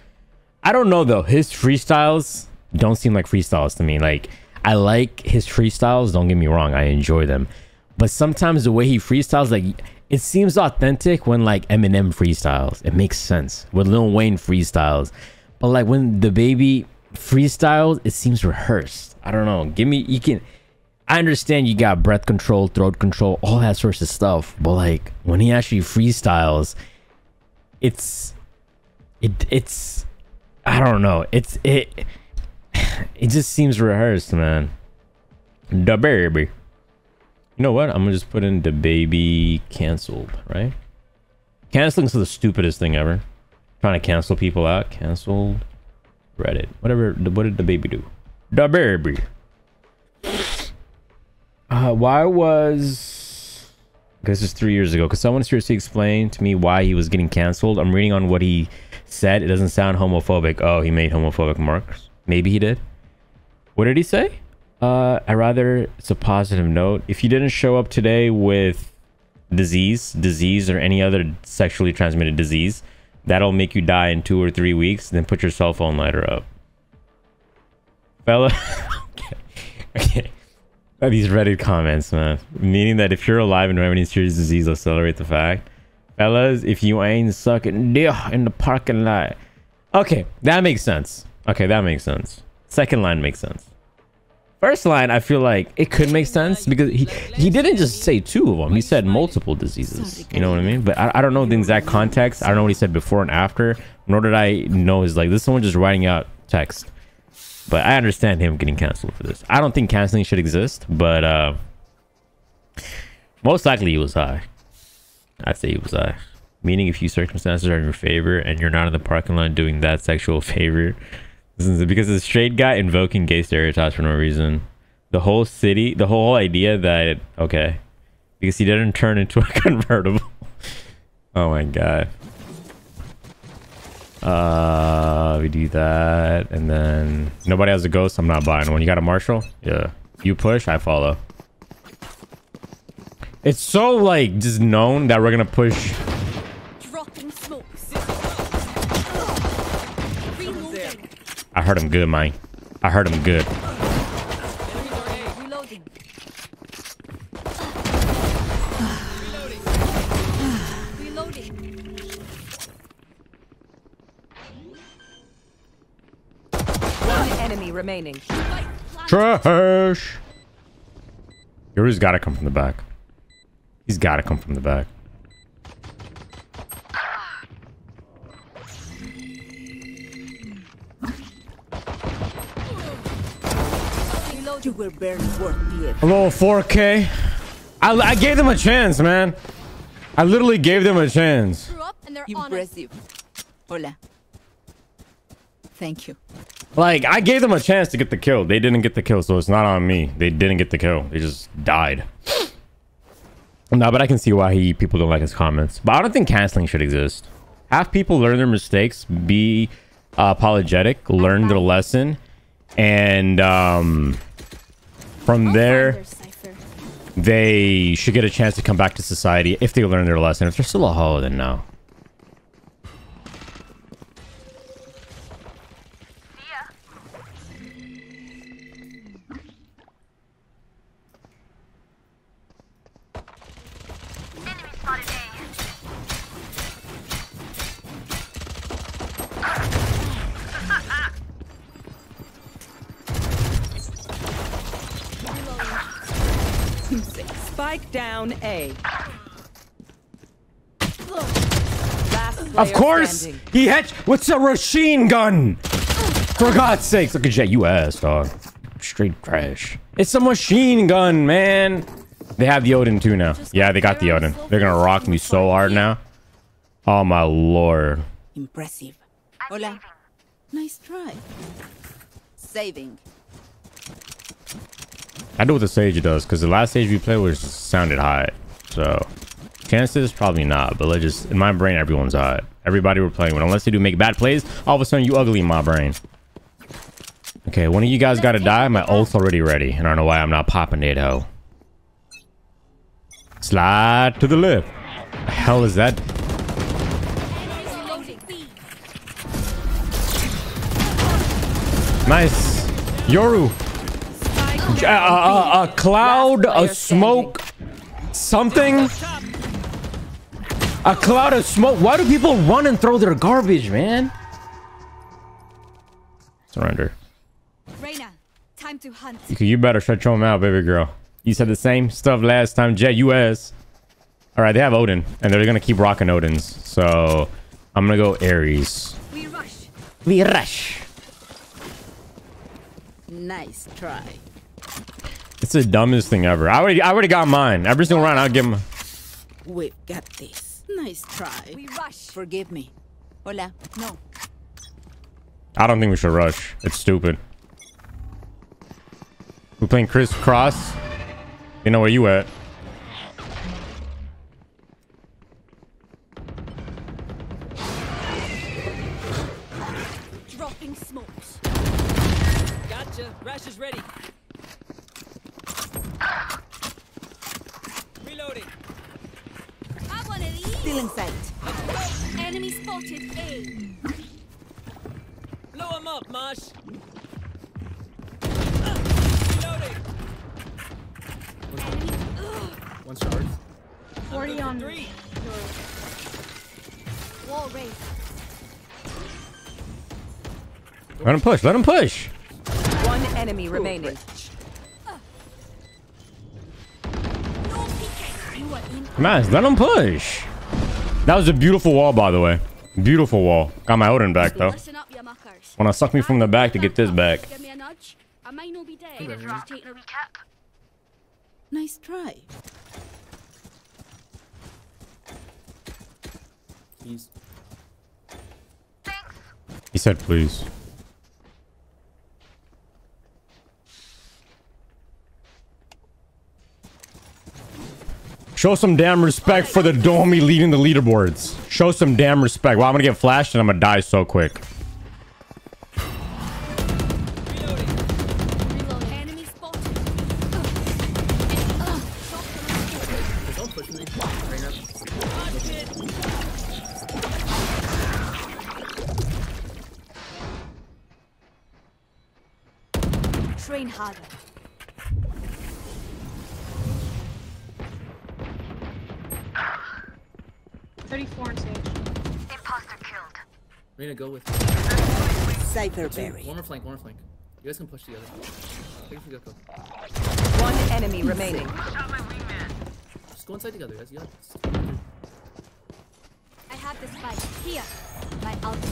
I don't know, though. His freestyles don't seem like freestyles to me. Like, I like his freestyles. Don't get me wrong. I enjoy them. But sometimes the way he freestyles, like... It seems authentic when like Eminem freestyles. It makes sense. When Lil Wayne freestyles. But like when the baby, freestyles, it seems rehearsed. I don't know. Give me, you can, I understand you got breath control, throat control, all that sorts of stuff, but like when he actually freestyles, it's I don't know, it just seems rehearsed, man. The baby, you know what, I'm gonna just put in the baby canceled, right? Canceling's the stupidest thing ever. Trying to cancel people out. Canceled Reddit, whatever. What did the baby do? The baby. Why was, because this is 3 years ago, because someone seriously explained to me why he was getting canceled. I'm reading on what he said. It doesn't sound homophobic. Oh, he made homophobic marks. Maybe he did. What did he say? I rather, it's a positive note. If you didn't show up today with disease or any other sexually transmitted disease, that'll make you die in 2 or 3 weeks. Then put your cell phone lighter up, fella. Okay. These Reddit comments, man. Meaning that if you're alive and you have any serious disease, I'll celebrate the fact. Fellas, if you ain't sucking dick in the parking lot. Okay, that makes sense. Okay, that makes sense. Second line makes sense. First line, I feel like it could make sense because he didn't just say two of them. He said multiple diseases. You know what I mean? But I don't know the exact context. I don't know what he said before and after. Nor did I know his, like, this is someone just writing out text. But I understand him getting canceled for this. I don't think canceling should exist, but most likely he was high. I'd say he was high. Meaning if you circumstances are in your favor and you're not in the parking lot doing that sexual favor. This is because it's a straight guy invoking gay stereotypes for no reason. The whole city, the whole idea that, okay. Because he didn't turn into a convertible. Oh my God. We do that and then nobody has a ghost. I'm not buying one. You got a Marshall? Yeah, you push, I follow. It's so like just known that we're gonna push. Dropping smoke. I heard him good, man. I heard him good. Remaining. Trash. Yoru's gotta come from the back. He's gotta come from the back. Hello, 4K. I gave them a chance, man. I literally gave them a chance. Impressive. Hola. Thank you. Like, I gave them a chance to get the kill. They didn't get the kill, so it's not on me. They didn't get the kill. They just died. No, but I can see why people don't like his comments. But I don't think canceling should exist. Have people learn their mistakes, be apologetic, learn their lesson, and from there, they should get a chance to come back to society if they learn their lesson. If they're still a hoe, then no. Spike down A. Of course, standing. He had. What's a machine gun? For God's sakes, look at Jet, you ass dog. Straight trash. It's a machine gun, man. They have the Odin too now. Yeah, they got the Odin. They're gonna rock me so hard now. Oh my Lord. Impressive. Hola. Nice try. Saving. I know what the Sage does because the last Sage we played was just sounded hot. So chances probably not, but let's just, in my brain, everyone's hot. Everybody we're playing with, unless they do make bad plays, all of a sudden you ugly in my brain. Okay, one of you guys gotta die. My ult's already ready, and I don't know why I'm not popping it out. Slide to the left. The hell is that? Nice, Yoru. A cloud of smoke, something. A cloud of smoke. Why do people run and throw their garbage, man? Surrender. Time to hunt. You better stretch your mouth, baby girl. You said the same stuff last time, Jet. U.S. All right, they have Odin, and they're gonna keep rocking Odins. So I'm gonna go Ares. We rush. We rush. Nice try. It's the dumbest thing ever. I already got mine. Every single round, I'll get my. We've got this. Nice try. We rush. Forgive me. Hola. No. I don't think we should rush. It's stupid. We're playing crisscross. You know where you at? Dropping smokes. Gotcha. Rash is ready. Reloading. I want to leave. Still in sight. Enemy spotted. A. Blow him up, Marsh. One shard. 40 on 3. Wall race. Let him push. Let him push. One enemy remaining. Nice. Let him push. That was a beautiful wall, by the way. Beautiful wall. Got my Odin back though. Wanna suck me from the back to get this back? I might not be dead. Nice try. Please. Thanks. He said please. Show some damn respect for the Domi leading the leaderboards. Show some damn respect. Well, I'm gonna get flashed and I'm gonna die so quick. Train harder. $34 in SAGE. Imposter killed. Reyna, go with Cypher Berry. One more flank, one more flank. You guys can push the other. One enemy remaining. Just go inside together, guys. You gotta... I have this fight here. My ultimate.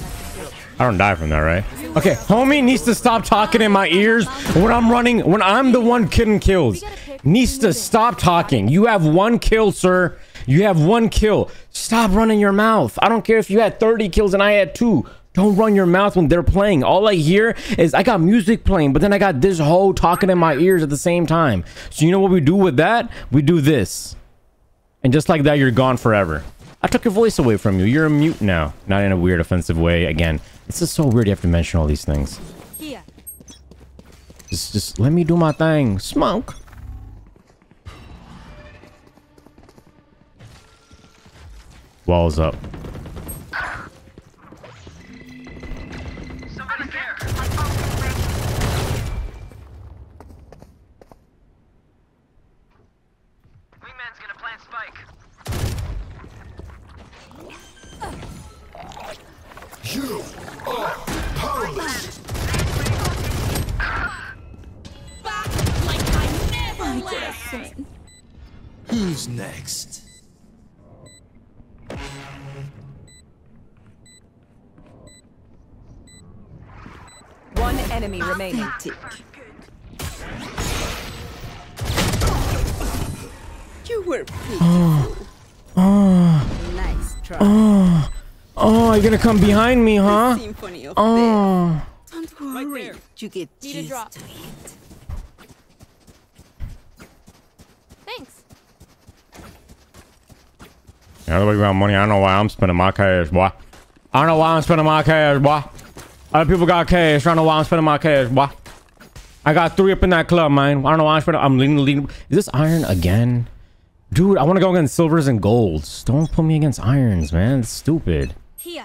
I don't die from that, right? Okay, homie needs to stop talking in my ears when I'm running, when I'm the one getting kills. Needs to stop talking. You have one kill, sir. You have one kill. Stop running your mouth. I don't care if you had 30 kills and I had 2. Don't run your mouth when they're playing. All I hear is I got music playing, but then I got this hoe talking in my ears at the same time. So you know what we do with that? We do this. And just like that, you're gone forever. I took your voice away from you. You're a mute now. Not in a weird offensive way. Again, it's just so weird you have to mention all these things. Yeah. Just let me do my thing. Smoke. Walls up. Somebody's there. Wingman's gonna plant spike. You are powerless. Back like I never left. Who's next? One enemy remaining. You were beautiful. Nice try. Oh, you're gonna come behind me, huh? Oh. Don't worry. You get to drop. Thanks. The other way around money. I don't know why I'm spending my cash, boy. I don't know why I'm spending my cash, boy. Other people got cash. I don't know why I'm spending my cash, boy. I got 3 up in that club, man. I don't know why I'm spending. I'm leading. Is this iron again? Dude, I want to go against silvers and golds. Don't put me against irons, man. It's stupid. Here.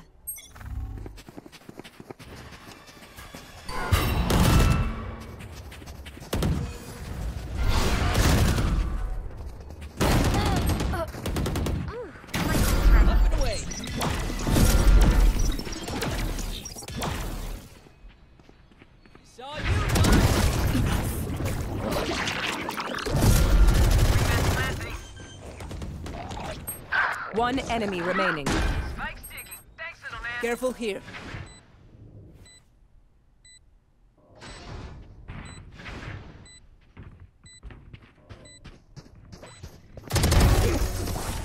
One enemy remaining. Spike sticking. Thanks, little man. Careful here.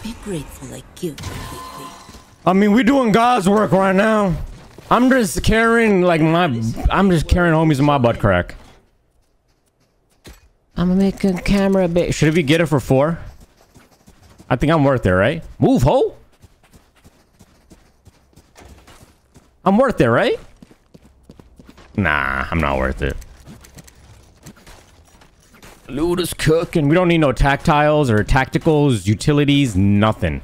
Be grateful I killed you quickly. I mean, we're doing God's work right now. I'm just carrying like I'm just carrying homies in my butt crack. I'm gonna make a camera bit. Should we get it for 4? I think I'm worth it, right? Move, ho! I'm worth it, right? Nah, I'm not worth it. Loot is cooking. We don't need no tactiles or tacticals, utilities, nothing.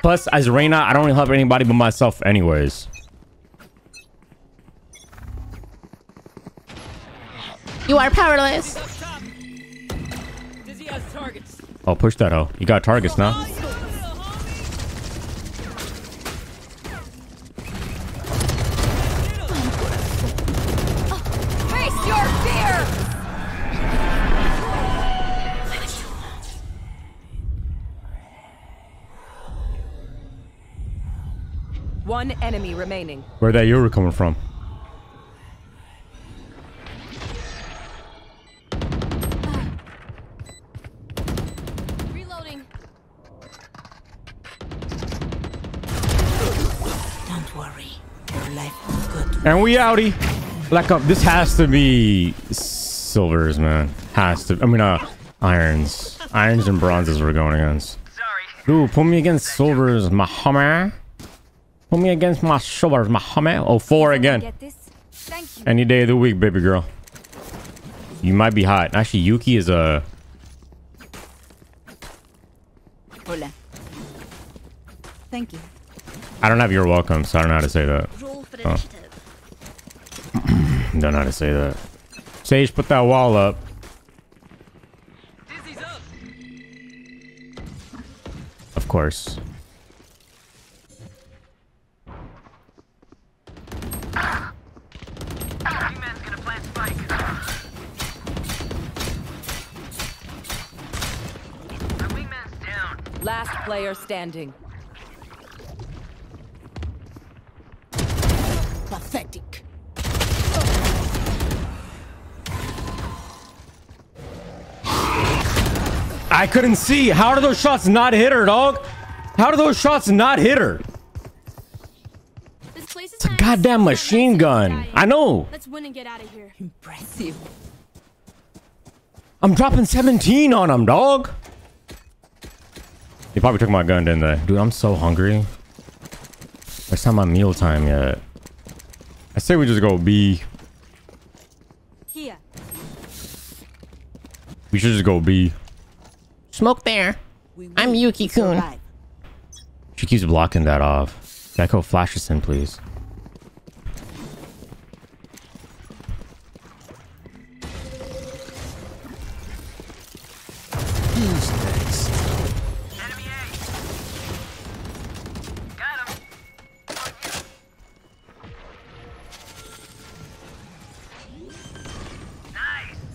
Plus, as Reyna, I don't help anybody but myself anyways. You are powerless. Does he have targets? Oh, push that hoe. You got targets now. Face your fear. One enemy remaining. Where that Yoru coming from? And we outie. Black up. This has to be silvers, man. Has to. I mean, irons. Irons and bronzes we're going against. Dude, put me against silvers, my hummer. Put me against my silvers, my hummer. Oh, 4 again. Any day of the week, baby girl. You might be hot. Actually, Yuki is a... Hola. Thank you. I don't have your welcome, so I don't know how to say that. Oh. Don't know how to say that. Sage, put that wall up. Up. Of course. Man's gonna plant spike. My wingman's down. Last player standing. Pathetic. I couldn't see. How do those shots not hit her, dog? How do those shots not hit her? This place is it's a nice. Goddamn machine gun. I know. Let's win and get out of here. Impressive. I'm dropping 17 on him, dog. They probably took my gun, didn't they? Dude, I'm so hungry. It's not my meal time yet. I say we just go B. Here. We should just go B. Smoke there. I'm Yuki-kun. She keeps blocking that off. Gekko, flash us in, please. Who's next? Enemy A. Got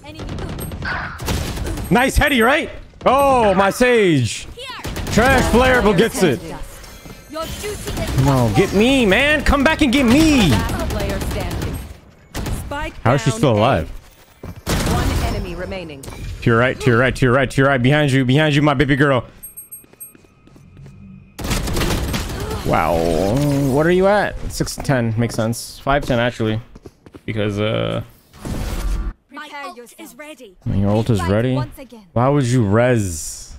him. Nice. Enemy. Nice heady, right? Oh, my sage. Trash flareable gets it. No, get me, man. Come back and get me. How is she still alive? One enemy remaining. To your right, to your right, to your right, to your right. Behind you, my baby girl. Wow. What are you at? 6 to 10. Makes sense. 5-10, actually. Because, is ready. Your ult is ready? Why would you res?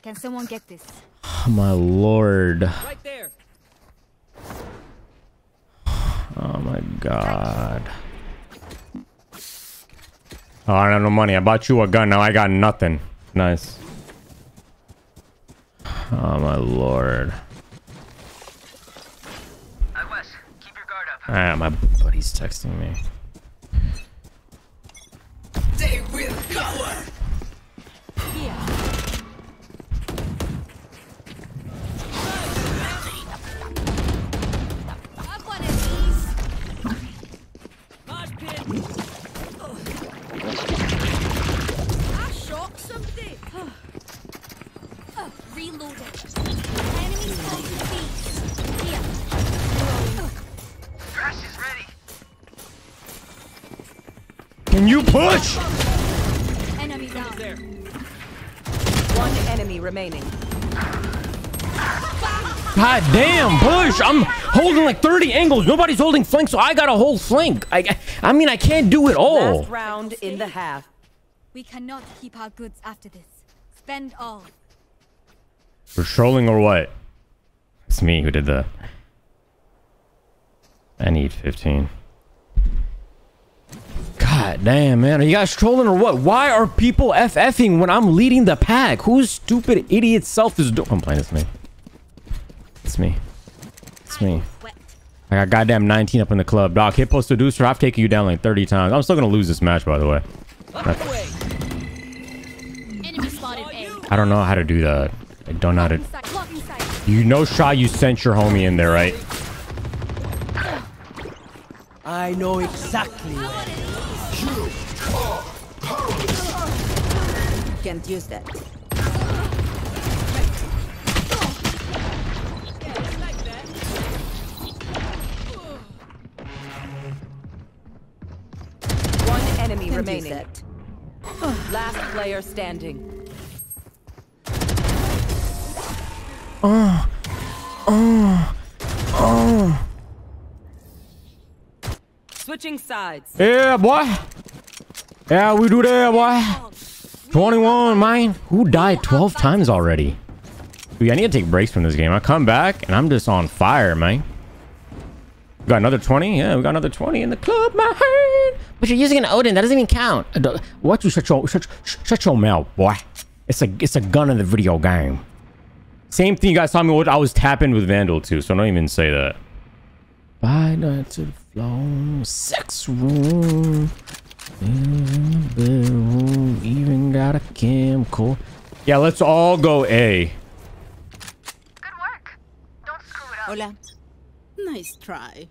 Can someone get this? Oh, my lord. Right there. Oh my god. Oh, I don't have no money. I bought you a gun. Now I got nothing. Nice. Oh my lord. I was. Keep your guard up. Alright, my buddy's texting me. They will cover. Yeah. I shot something. Reloaded. Enemy. Can you push? Enemy down. There. One enemy remaining. God damn, push! I'm holding like 30 angles. Nobody's holding flank, so I got a whole flank. I mean, I can't do it all. Last round in the half. We cannot keep our goods after this. Spend all. We're trolling or what? It's me who did the. I need 15. God damn, man. Are you guys trolling or what? Why are people FFing when I'm leading the pack? Whose stupid idiot self is doing? I'm playing this, man. It's me. It's me. I got goddamn 19 up in the club. Doc, hit post seducer. I've taken you down like 30 times. I'm still going to lose this match, by the way. I don't know how to do that. I don't know how to... You know, Shaw, you sent your homie in there, right? I know exactly where. You can't use that. One enemy remaining. Last player standing. Oh. Oh. Oh. Switching sides. Yeah, boy. Yeah, we do that, boy. 21, mine. Who died 12 times already? Dude, I need to take breaks from this game. I come back and I'm just on fire, man. We got another 20. Yeah, we got another 20 in the club, man. But you're using an Odin. That doesn't even count. What you shut your mouth, boy. It's a gun in the video game. Same thing you guys saw me with. I was tapping with Vandal too, so don't even say that. Bye, not to. Long sex room in the bedroom, even got a camcorder. Yeah, let's all go A. Good work. Don't screw it up. Hola. Nice try.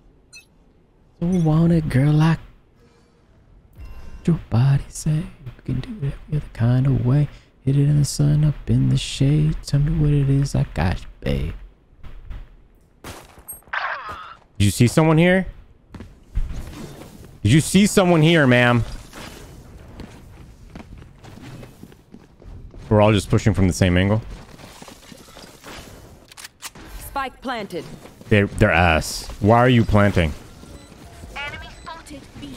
Don't want a girl like your body say you can do it every other kind of way. Hit it in the sun, up in the shade. Tell me what it is, I got you, babe. Did you see someone here? Did you see someone here, ma'am? We're all just pushing from the same angle. Spike planted. Their ass. Why are you planting? Enemy spotted B.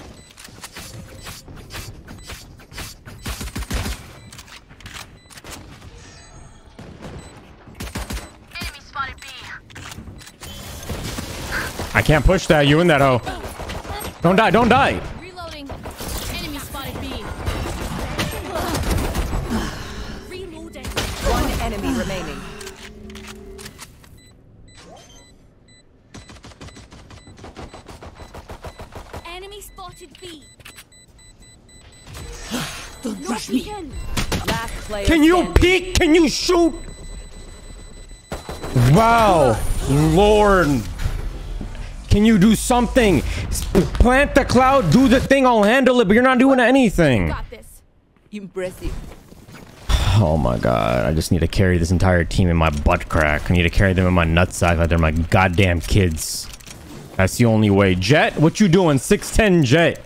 Enemy spotted B. I can't push that. You in that hoe. Don't die, don't die! Reloading. Enemy spotted B. Reloading. One enemy remaining. Enemy spotted B. Don't rush me. Last player. Can you peek? Can you shoot? Wow, Lord. Can you do something? Plant the cloud, do the thing, I'll handle it, but you're not doing anything. Got this. Impressive. Oh my god, I just need to carry this entire team in my butt crack. I need to carry them in my nutsack like they're my goddamn kids. That's the only way. Jet, what you doing? 6'10 Jet.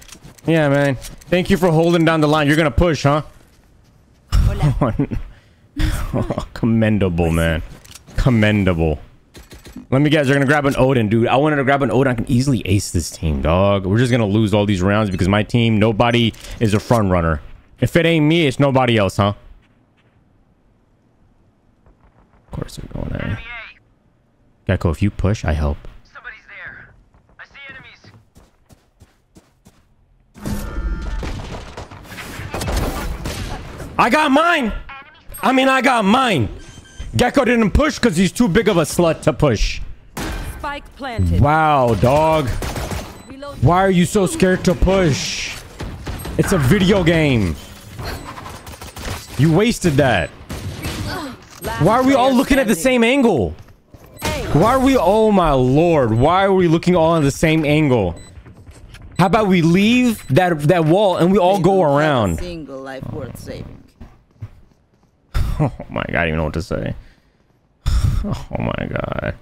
Yeah, man. Thank you for holding down the line. You're gonna push, huh? Oh, commendable, man. Commendable. Let me guess, they're gonna grab an Odin, dude. I wanted to grab an Odin. I can easily ace this team, dog. We're just gonna lose all these rounds because my team, nobody is a front runner. If it ain't me, it's nobody else, huh? Of course they're going there. Gekko, if you push, I help. Somebody's there. I see enemies. I got mine! I mean, I got mine! Gekko didn't push because he's too big of a slut to push. Spike planted. Wow, dog. Why are you so scared to push? It's a video game. You wasted that. Why are we all looking at the same angle? Why are we... Oh, my Lord. Why are we looking all at the same angle? How about we leave that wall and we all go around? Single life worth saving. Oh my god, I don't even know what to say. Oh my god.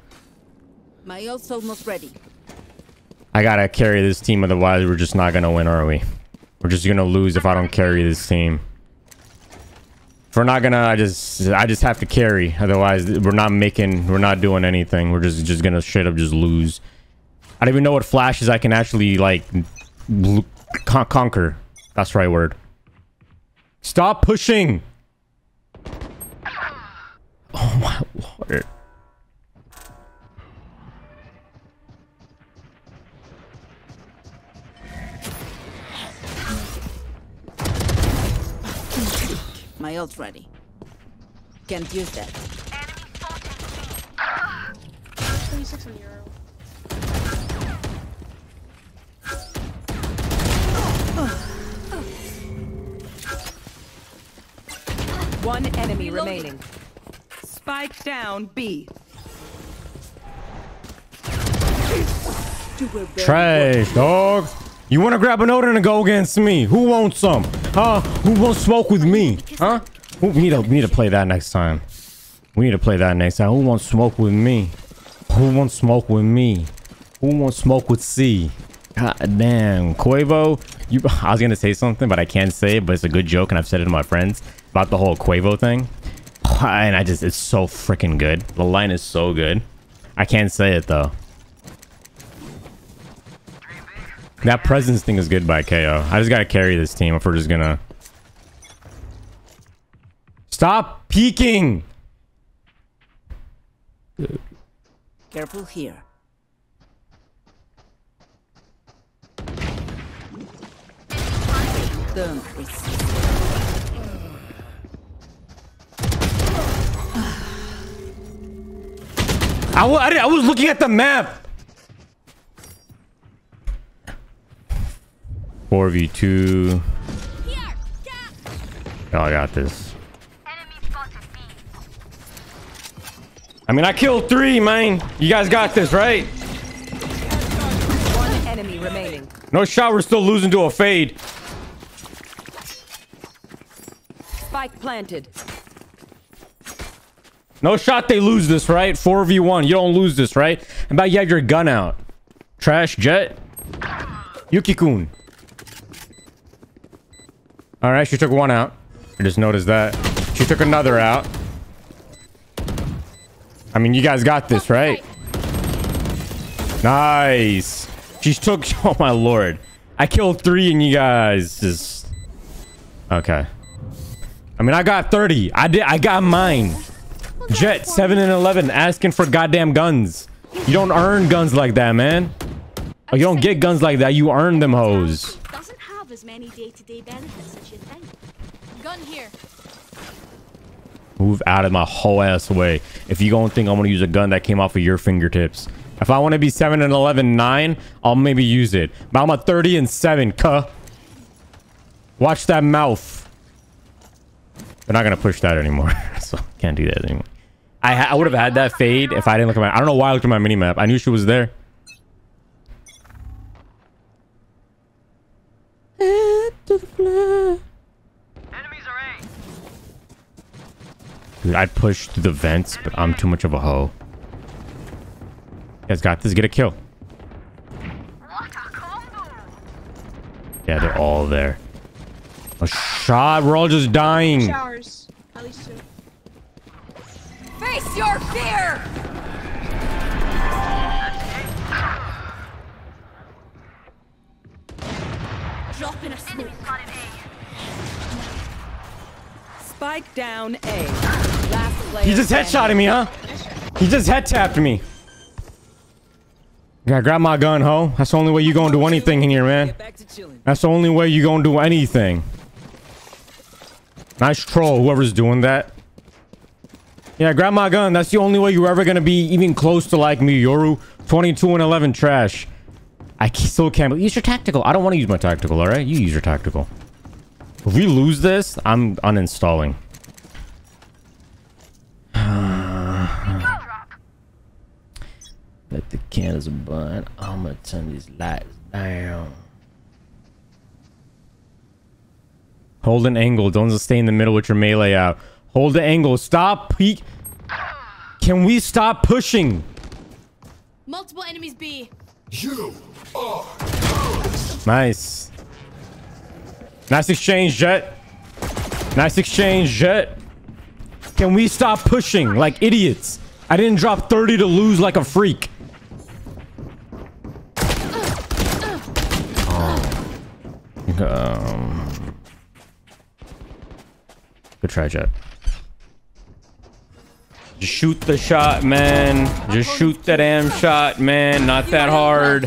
My ult's almost ready. I gotta carry this team, otherwise we're just not gonna win, are we? We're just gonna lose if I don't carry this team. If we're not gonna, I just have to carry. Otherwise, we're not doing anything. We're just gonna straight up just lose. I don't even know what flashes I can actually like conquer. That's the right word. Stop pushing. Oh my lord. My ult's ready. Can't use that. Enemy spotted. 26 on Euro. One enemy remaining. Spike down B. Trash, dog. You want to grab an Odin and go against me? Who wants some? Huh? Who wants smoke with me? Huh? We need to play that next time. We need to play that next time. Who wants smoke with me? Who wants smoke with me? Who wants smoke with C? God damn, Quavo. You, I was gonna say something, but I can't say it. But it's a good joke, and I've said it to my friends about the whole Quavo thing. And I just—it's so freaking good. The line is so good. I can't say it though. That presence thing is good by KO. I just gotta carry this team if we're just gonna stop peeking. Careful here. I was looking at the map. 4v2. Oh, I got this. I mean, I killed 3, man. You guys got this, right? One enemy remaining. No shot, we're still losing to a fade. Spike planted. No shot, they lose this, right? 4v1. You don't lose this, right? How about you have your gun out? Trash Jet. Yuki-kun. All right, she took one out. I just noticed that. She took another out. I mean, you guys got this, right? Nice. She took... Oh, my lord. I killed 3 and you guys just... Okay. I mean, I got 30. I got mine. Jet, 7 and 11, asking for goddamn guns. You don't earn guns like that, man. Oh, you don't get guns like that. You earn them, hoes. As many day-to-day benefits as you think. Gun here. Move out of my whole ass way. If you don't think I'm gonna use a gun that came off of your fingertips. If I want to be 7 and 11 9, I'll maybe use it, but I'm a 30 and 7. Cuh. Watch that mouth. They're not gonna push that anymore. So can't do that anymore. I would have had that fade if I didn't look at my... I don't know why I looked at my mini map. I knew she was there. Dude, I'd push through the vents, but I'm too much of a hoe. You guys got this. Get a kill. Yeah, they're all there. A shot. We're all just dying. Showers. At least 2. Face your fear. Drop in a smoke. Spike down A. He just headshotted me, huh? He just head tapped me. Yeah, grab my gun, ho. That's the only way you gonna do anything in here, man. That's the only way you gonna do anything. Nice troll, whoever's doing that. Yeah, grab my gun. That's the only way you're ever gonna be even close to like me, Yoru. 22 and 11 trash. I still can't. Use your tactical. I don't want to use my tactical. All right, you use your tactical. If we lose this, I'm uninstalling. Let the candles burn. I'm gonna turn these lights down. Hold an angle. Don't just stay in the middle with your melee out. Hold the angle. Stop peek. Can we stop pushing? Multiple enemies B. You are... Nice. Nice exchange, Jet. Nice exchange, Jet. Can we stop pushing like idiots? I didn't drop 30 to lose like a freak. Good try, Jet. Just shoot the shot, man. Just shoot the damn shot, man. Not that hard.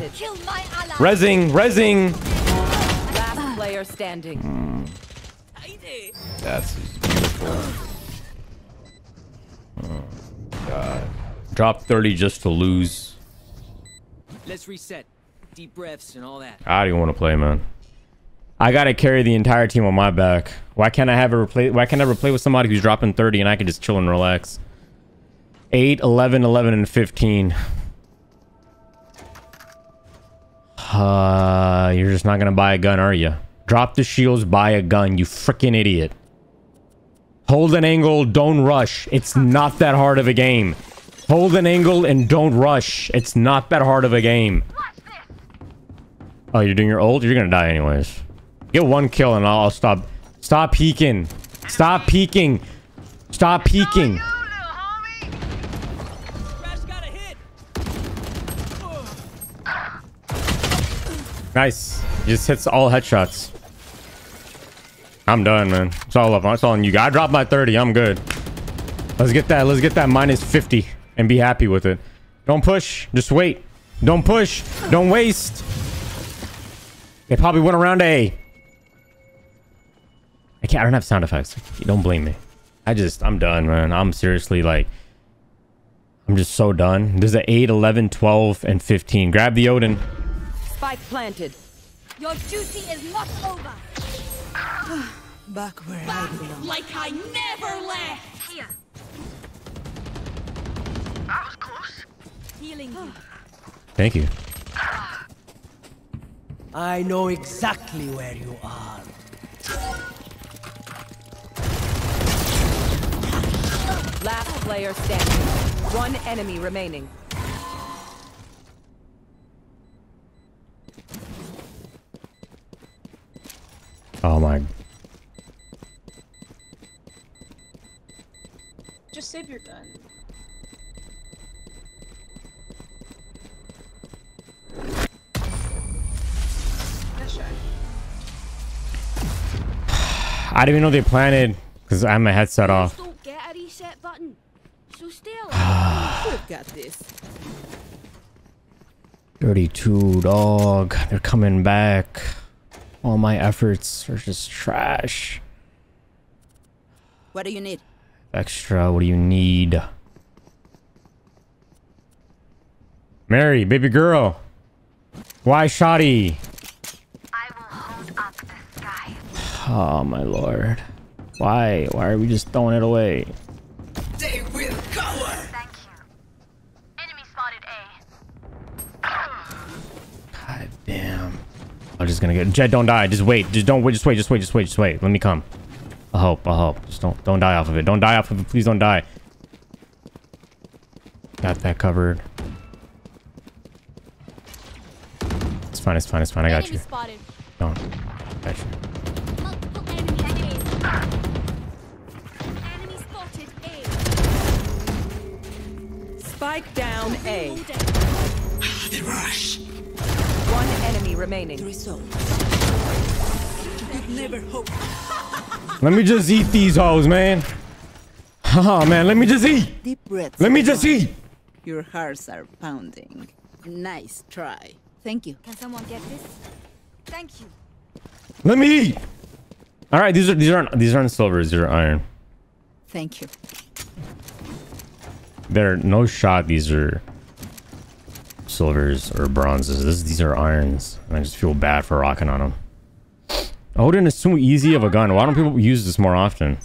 Rezzing. Last player standing. That's beautiful. Oh, God. Drop 30 just to lose. Let's reset. Deep breaths and all that. I don't want to play, man. I gotta carry the entire team on my back. Why can't I have a replay? Why can't I replay with somebody who's dropping 30 and I can just chill and relax? 8, 11, 11, and 15. You're just not gonna buy a gun, are you? Drop the shields, buy a gun, you freaking idiot. Hold an angle, don't rush. It's not that hard of a game. Hold an angle and don't rush. It's not that hard of a game. Oh, you're doing your ult? You're gonna die anyways. Get one kill and I'll stop. Stop peeking. Stop peeking. Stop peeking. Nice. He just hits all headshots. I'm done, man. It's all up. It's all on you. I dropped my 30. I'm good. Let's get that. Let's get that minus 50 and be happy with it. Don't push. Just wait. Don't push. Don't waste. They probably went around A. I don't have sound effects. Don't blame me. I'm done, man. I'm seriously like, I'm just so done. There's an 8, 11, 12, and 15. Grab the Odin. Spike planted. Your duty is not over. Back where I belong. Like I never left. Here. I was close. Healing you. Thank you. I know exactly where you are. Last player standing. One enemy remaining. Oh my. Just save your gun. I didn't even know they planted because I had my headset off. Don't get a reset button. So still, we've got this. 32, dog. They're coming back. All my efforts are just trash. What do you need? Extra. What do you need? Mary, baby girl. Why shoddy? Oh my lord. Why are we just throwing it away? They will cover. Thank you. Enemy spotted A. God damn. I'm just gonna get Jet, don't die. Just wait. Just don't wait, just wait. Let me come. I'll help. Just don't die off of it. Don't die off of it. Please don't die. Got that covered. It's fine. I got you. Don't. Got you. Enemy spotted A. Spike down A. The rush. One enemy remaining. Never hope. Let me just eat these hoes, man. Oh man, let me just eat. Deep breaths. Let me just eat. Your hearts are pounding. Nice try. Thank you. Can someone get this? Thank you. Let me eat. All right, these aren't silvers, these are iron. Thank you. They're no shot. These are silvers or bronzes. These are irons, and I just feel bad for rocking on them. Odin is too easy of a gun. Why don't people use this more often?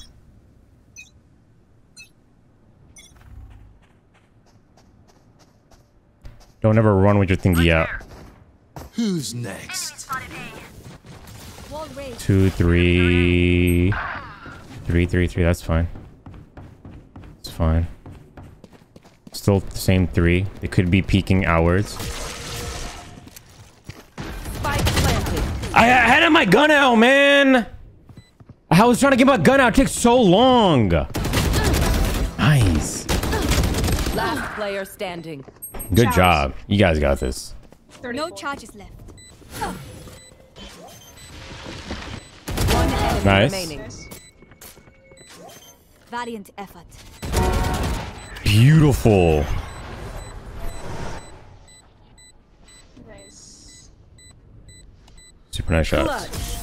Don't ever run with your thingy out. Who's next? 2, 3, 3, 3, 3. That's fine. It's fine. Still the same 3. It could be peeking outwards. I had my gun out, man. I was trying to get my gun out. It took so long. Nice. Last player standing. Good job. You guys got this. No charges left. Nice. Valiant effort. Beautiful. Nice. Super nice shots.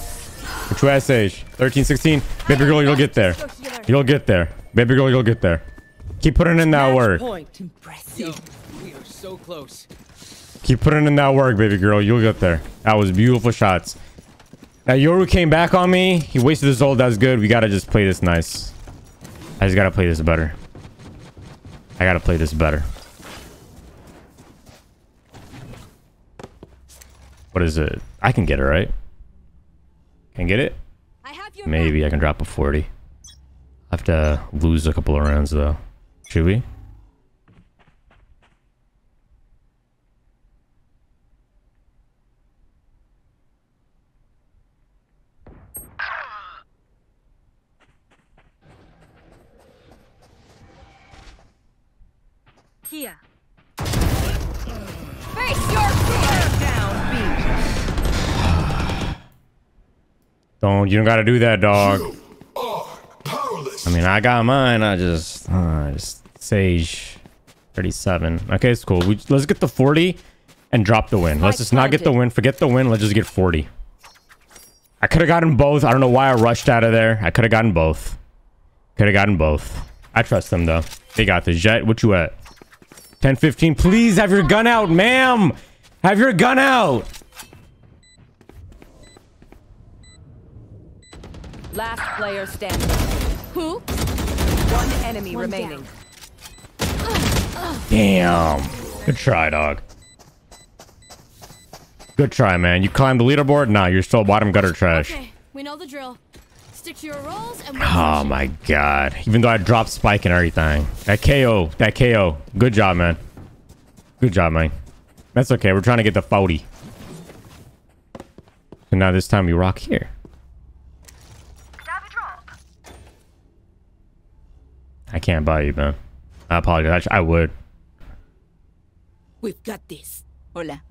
Which way, Sage? 13-16. Baby girl, you'll get there. You'll get there. Baby girl, you'll get there. Keep putting in that work. We are so close. Keep putting in that work, baby girl. You'll get there. That was beautiful shots. Now, Yoru came back on me. He wasted his ult. That's good. We got to just play this nice. I just got to play this better. I got to play this better. What is it? I can get it, right? Can get it? Maybe I can drop a 40. I have to lose a couple of rounds, though. Should we? Here. Face your fear down, don't you don't gotta do that, dog. I mean, I got mine. I just Sage 37. Okay, it's cool. Let's get the 40 and drop the win. Let's just not get the win. Forget the win. Let's just get 40. I could have gotten both. I don't know why I rushed out of there. I could have gotten both. Could have gotten both. I trust them though. They got the Jet. What you at? 10-15. Please have your gun out, ma'am. Have your gun out. Last player standing. Who? One enemy remaining. Damn. Good try, dog. Good try, man. You climbed the leaderboard? Nah, you're still bottom gutter trash. Okay, we know the drill. Stick to your roles and oh my god. Even though I dropped spike and everything. That KO. That KO. Good job, man. Good job, man. That's okay. We're trying to get the 40. And now this time we rock here. I can't buy you, man. I apologize. I would. We've got this. Hola.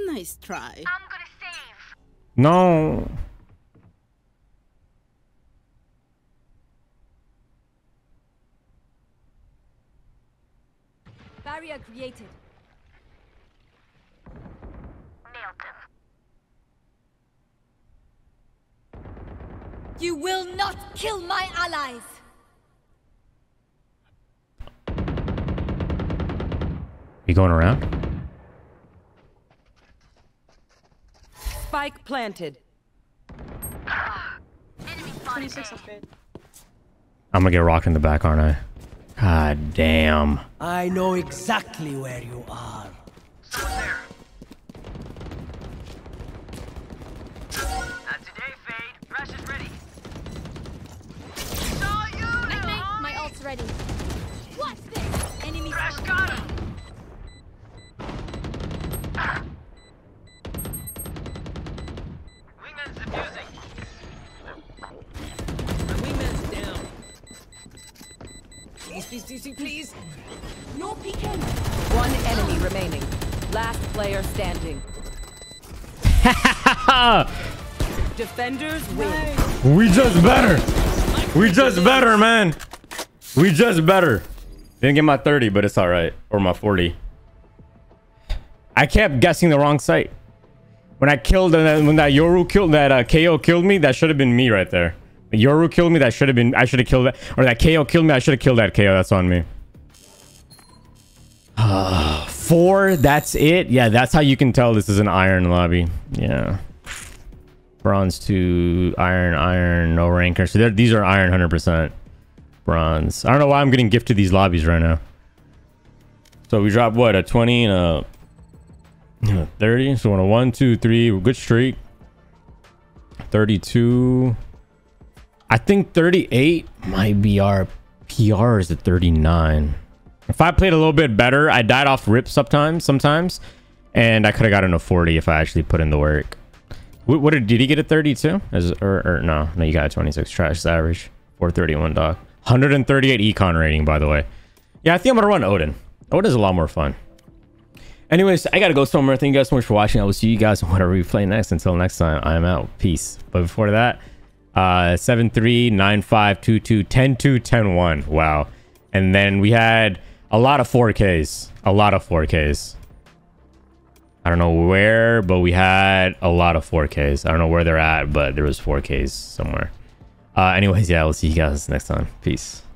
Nice try. I'm gonna save. No. Barrier created. Nailed them. You will not kill my allies. You going around? Spike planted. Enemy 26 upgrade. I'm gonna get rocked in the back, aren't I? God damn. I know exactly where you are. Not today, Fade. Rush is ready. Saw you! My ult's ready. What's this? Enemy. Rush got him. Wingman's abusing. Please. No peeking. One enemy remaining. Last player standing. Defenders win. We just better. We just better, man. We just better. Didn't get my 30, but it's all right. Or my 40. I kept guessing the wrong site. When I killed, when that Yoru killed, that KO killed me, that should have been me right there. Yoru killed me, that should have been, I should have killed that, or that KO killed me, I should have killed that KO. That's on me. 4, that's it. Yeah, that's how you can tell this is an iron lobby. Yeah, bronze to iron, iron, no ranker. So these are iron 100% bronze. I don't know why I'm getting gifted these lobbies right now. So we dropped what, a 20 and a 30. So on a 1, 2, 3 good streak. 32, I think 38 might be our PR is at 39. If I played a little bit better, I died off rip sometimes, and I could have gotten a 40 if I actually put in the work. What did he get at 32? No, you got a 26. Trash average. 431 doc. 138 econ rating, by the way. Yeah, I think I'm gonna run Odin. Odin's a lot more fun. Anyways, I gotta go somewhere. Thank you guys so much for watching. I will see you guys on whatever we play next. Until next time, I'm out. Peace. But before that, 73, 95, 22, 10-2, 10-1. Wow. And then we had a lot of 4Ks. A lot of 4Ks. I don't know where, but we had a lot of 4Ks. I don't know where they're at, but there was 4Ks somewhere. Anyways, yeah, we'll see you guys next time. Peace.